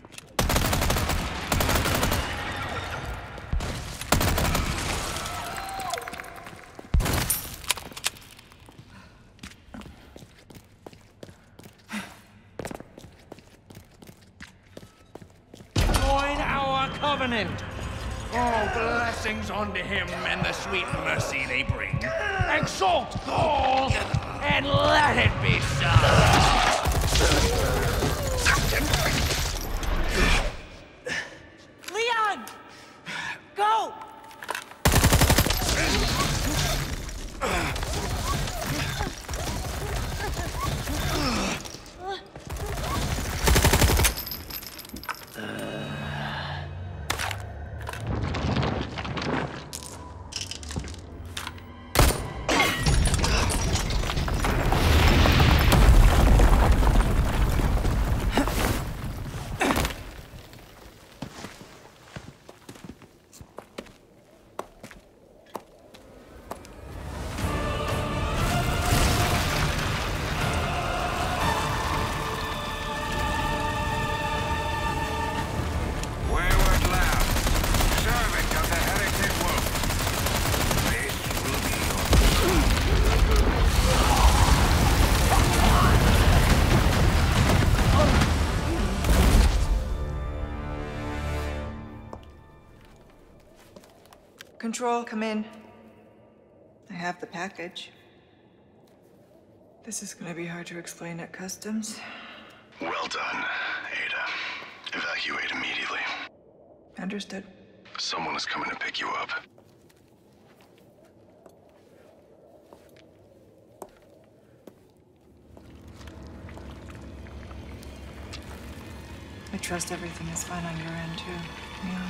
Covenant. Oh, blessings unto him and the sweet mercy they bring. Exalt Gaul and let it be so. Leon, go. Control, come in. I have the package. This is gonna be hard to explain at customs. Well done, Ada. Evacuate immediately. Understood. Someone is coming to pick you up. I trust everything is fine on your end, too. Yeah.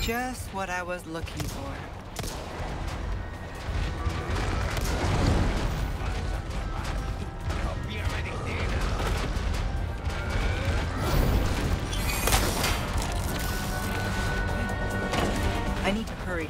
Just what I was looking for. hurry.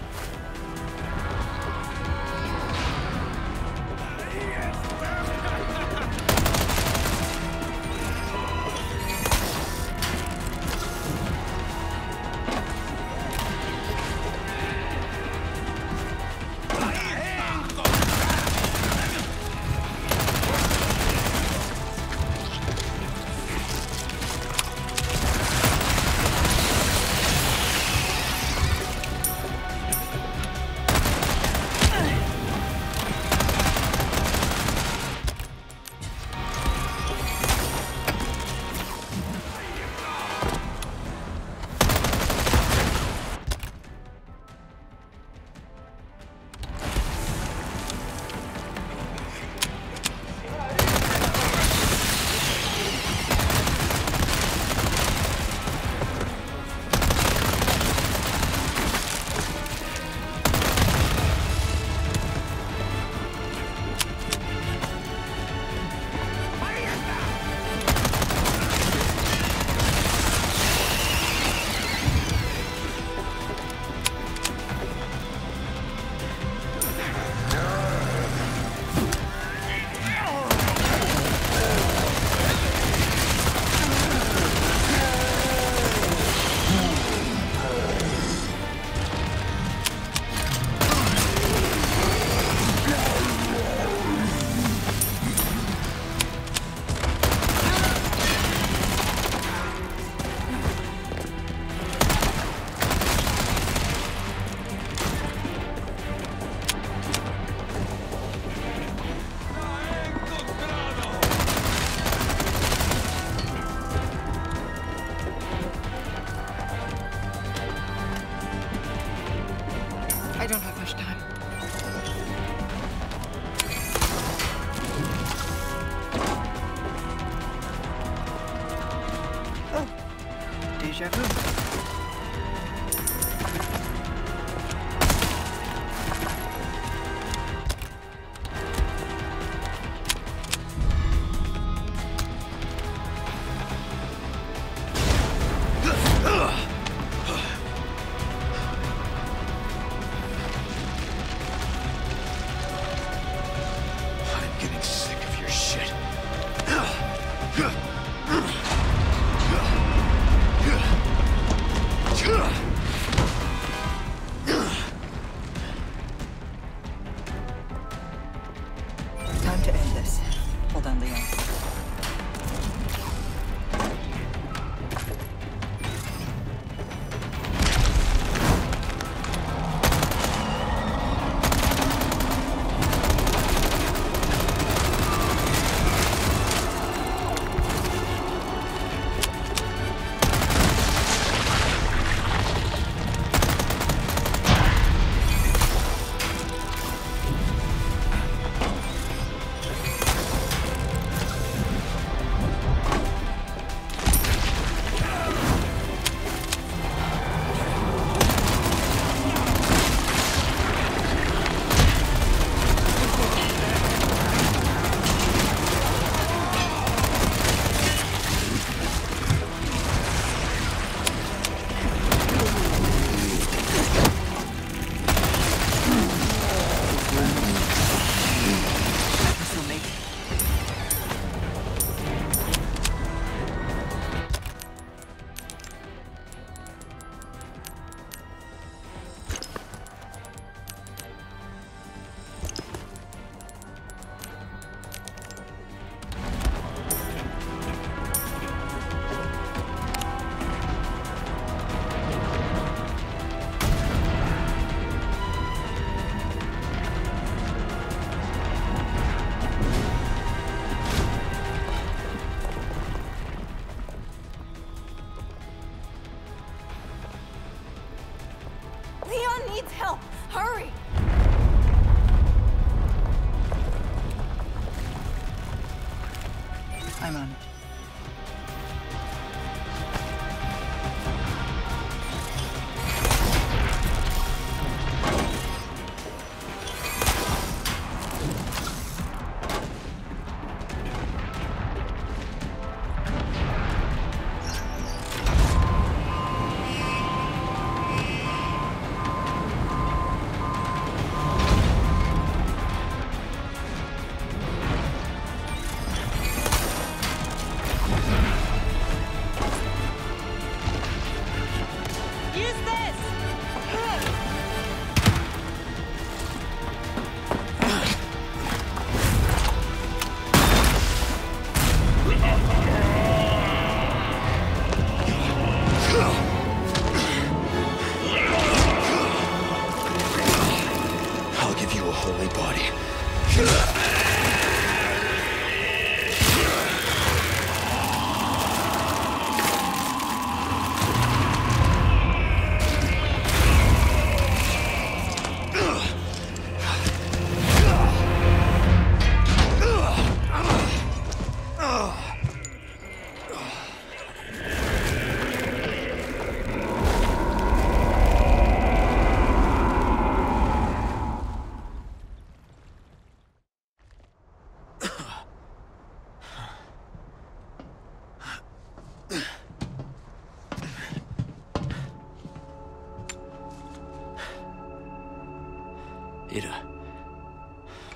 Ada,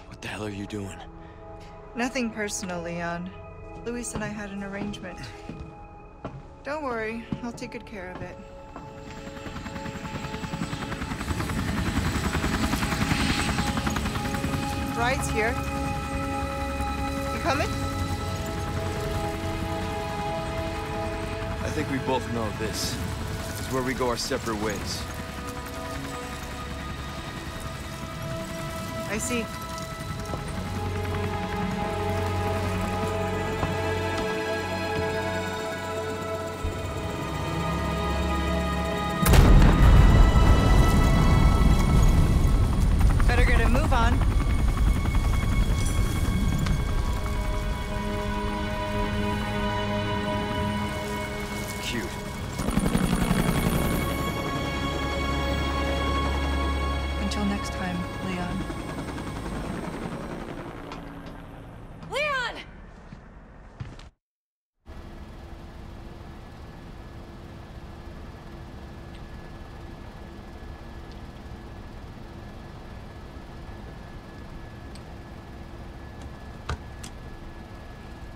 what the hell are you doing? Nothing personal, Leon. Luis and I had an arrangement. Don't worry, I'll take good care of it. Bride's here. You coming? I think we both know this. This is where we go our separate ways. I see.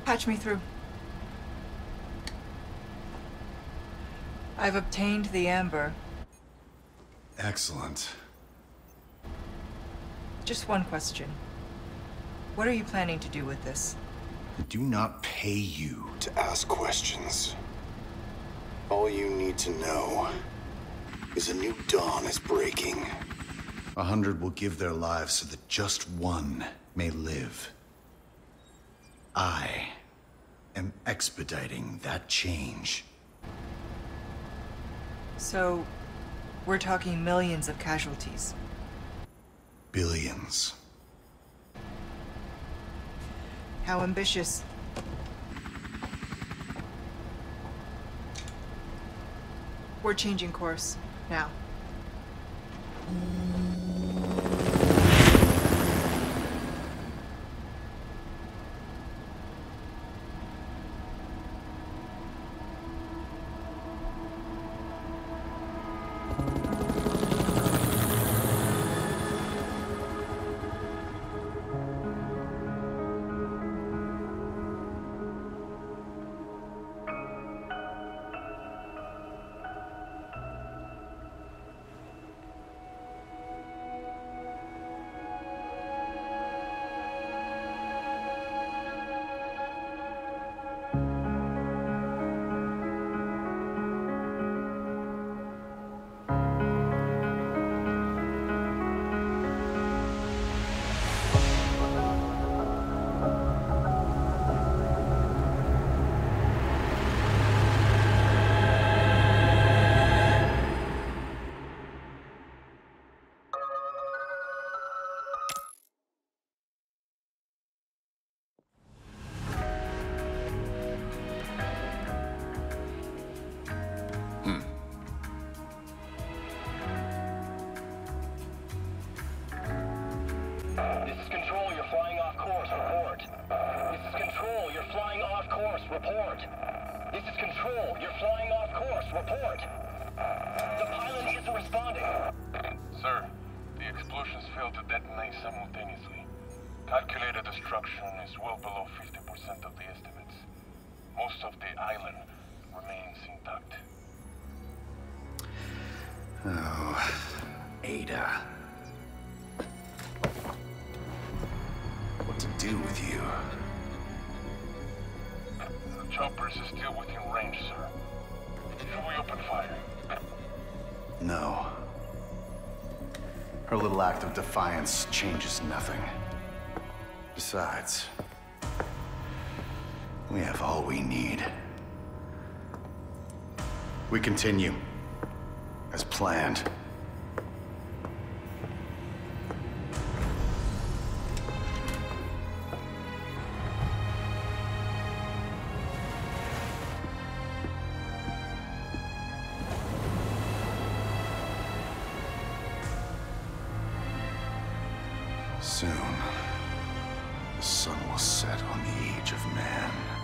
Patch me through. I've obtained the amber. Excellent. Just one question. What are you planning to do with this? I do not pay you to ask questions. All you need to know is a new dawn is breaking. A hundred will give their lives so that just one may live. I... am expediting that change. So, we're talking millions of casualties. Billions. How ambitious. We're changing course now. Act of defiance changes nothing. Besides, we have all we need. We continue as planned. Soon, the sun will set on the age of man.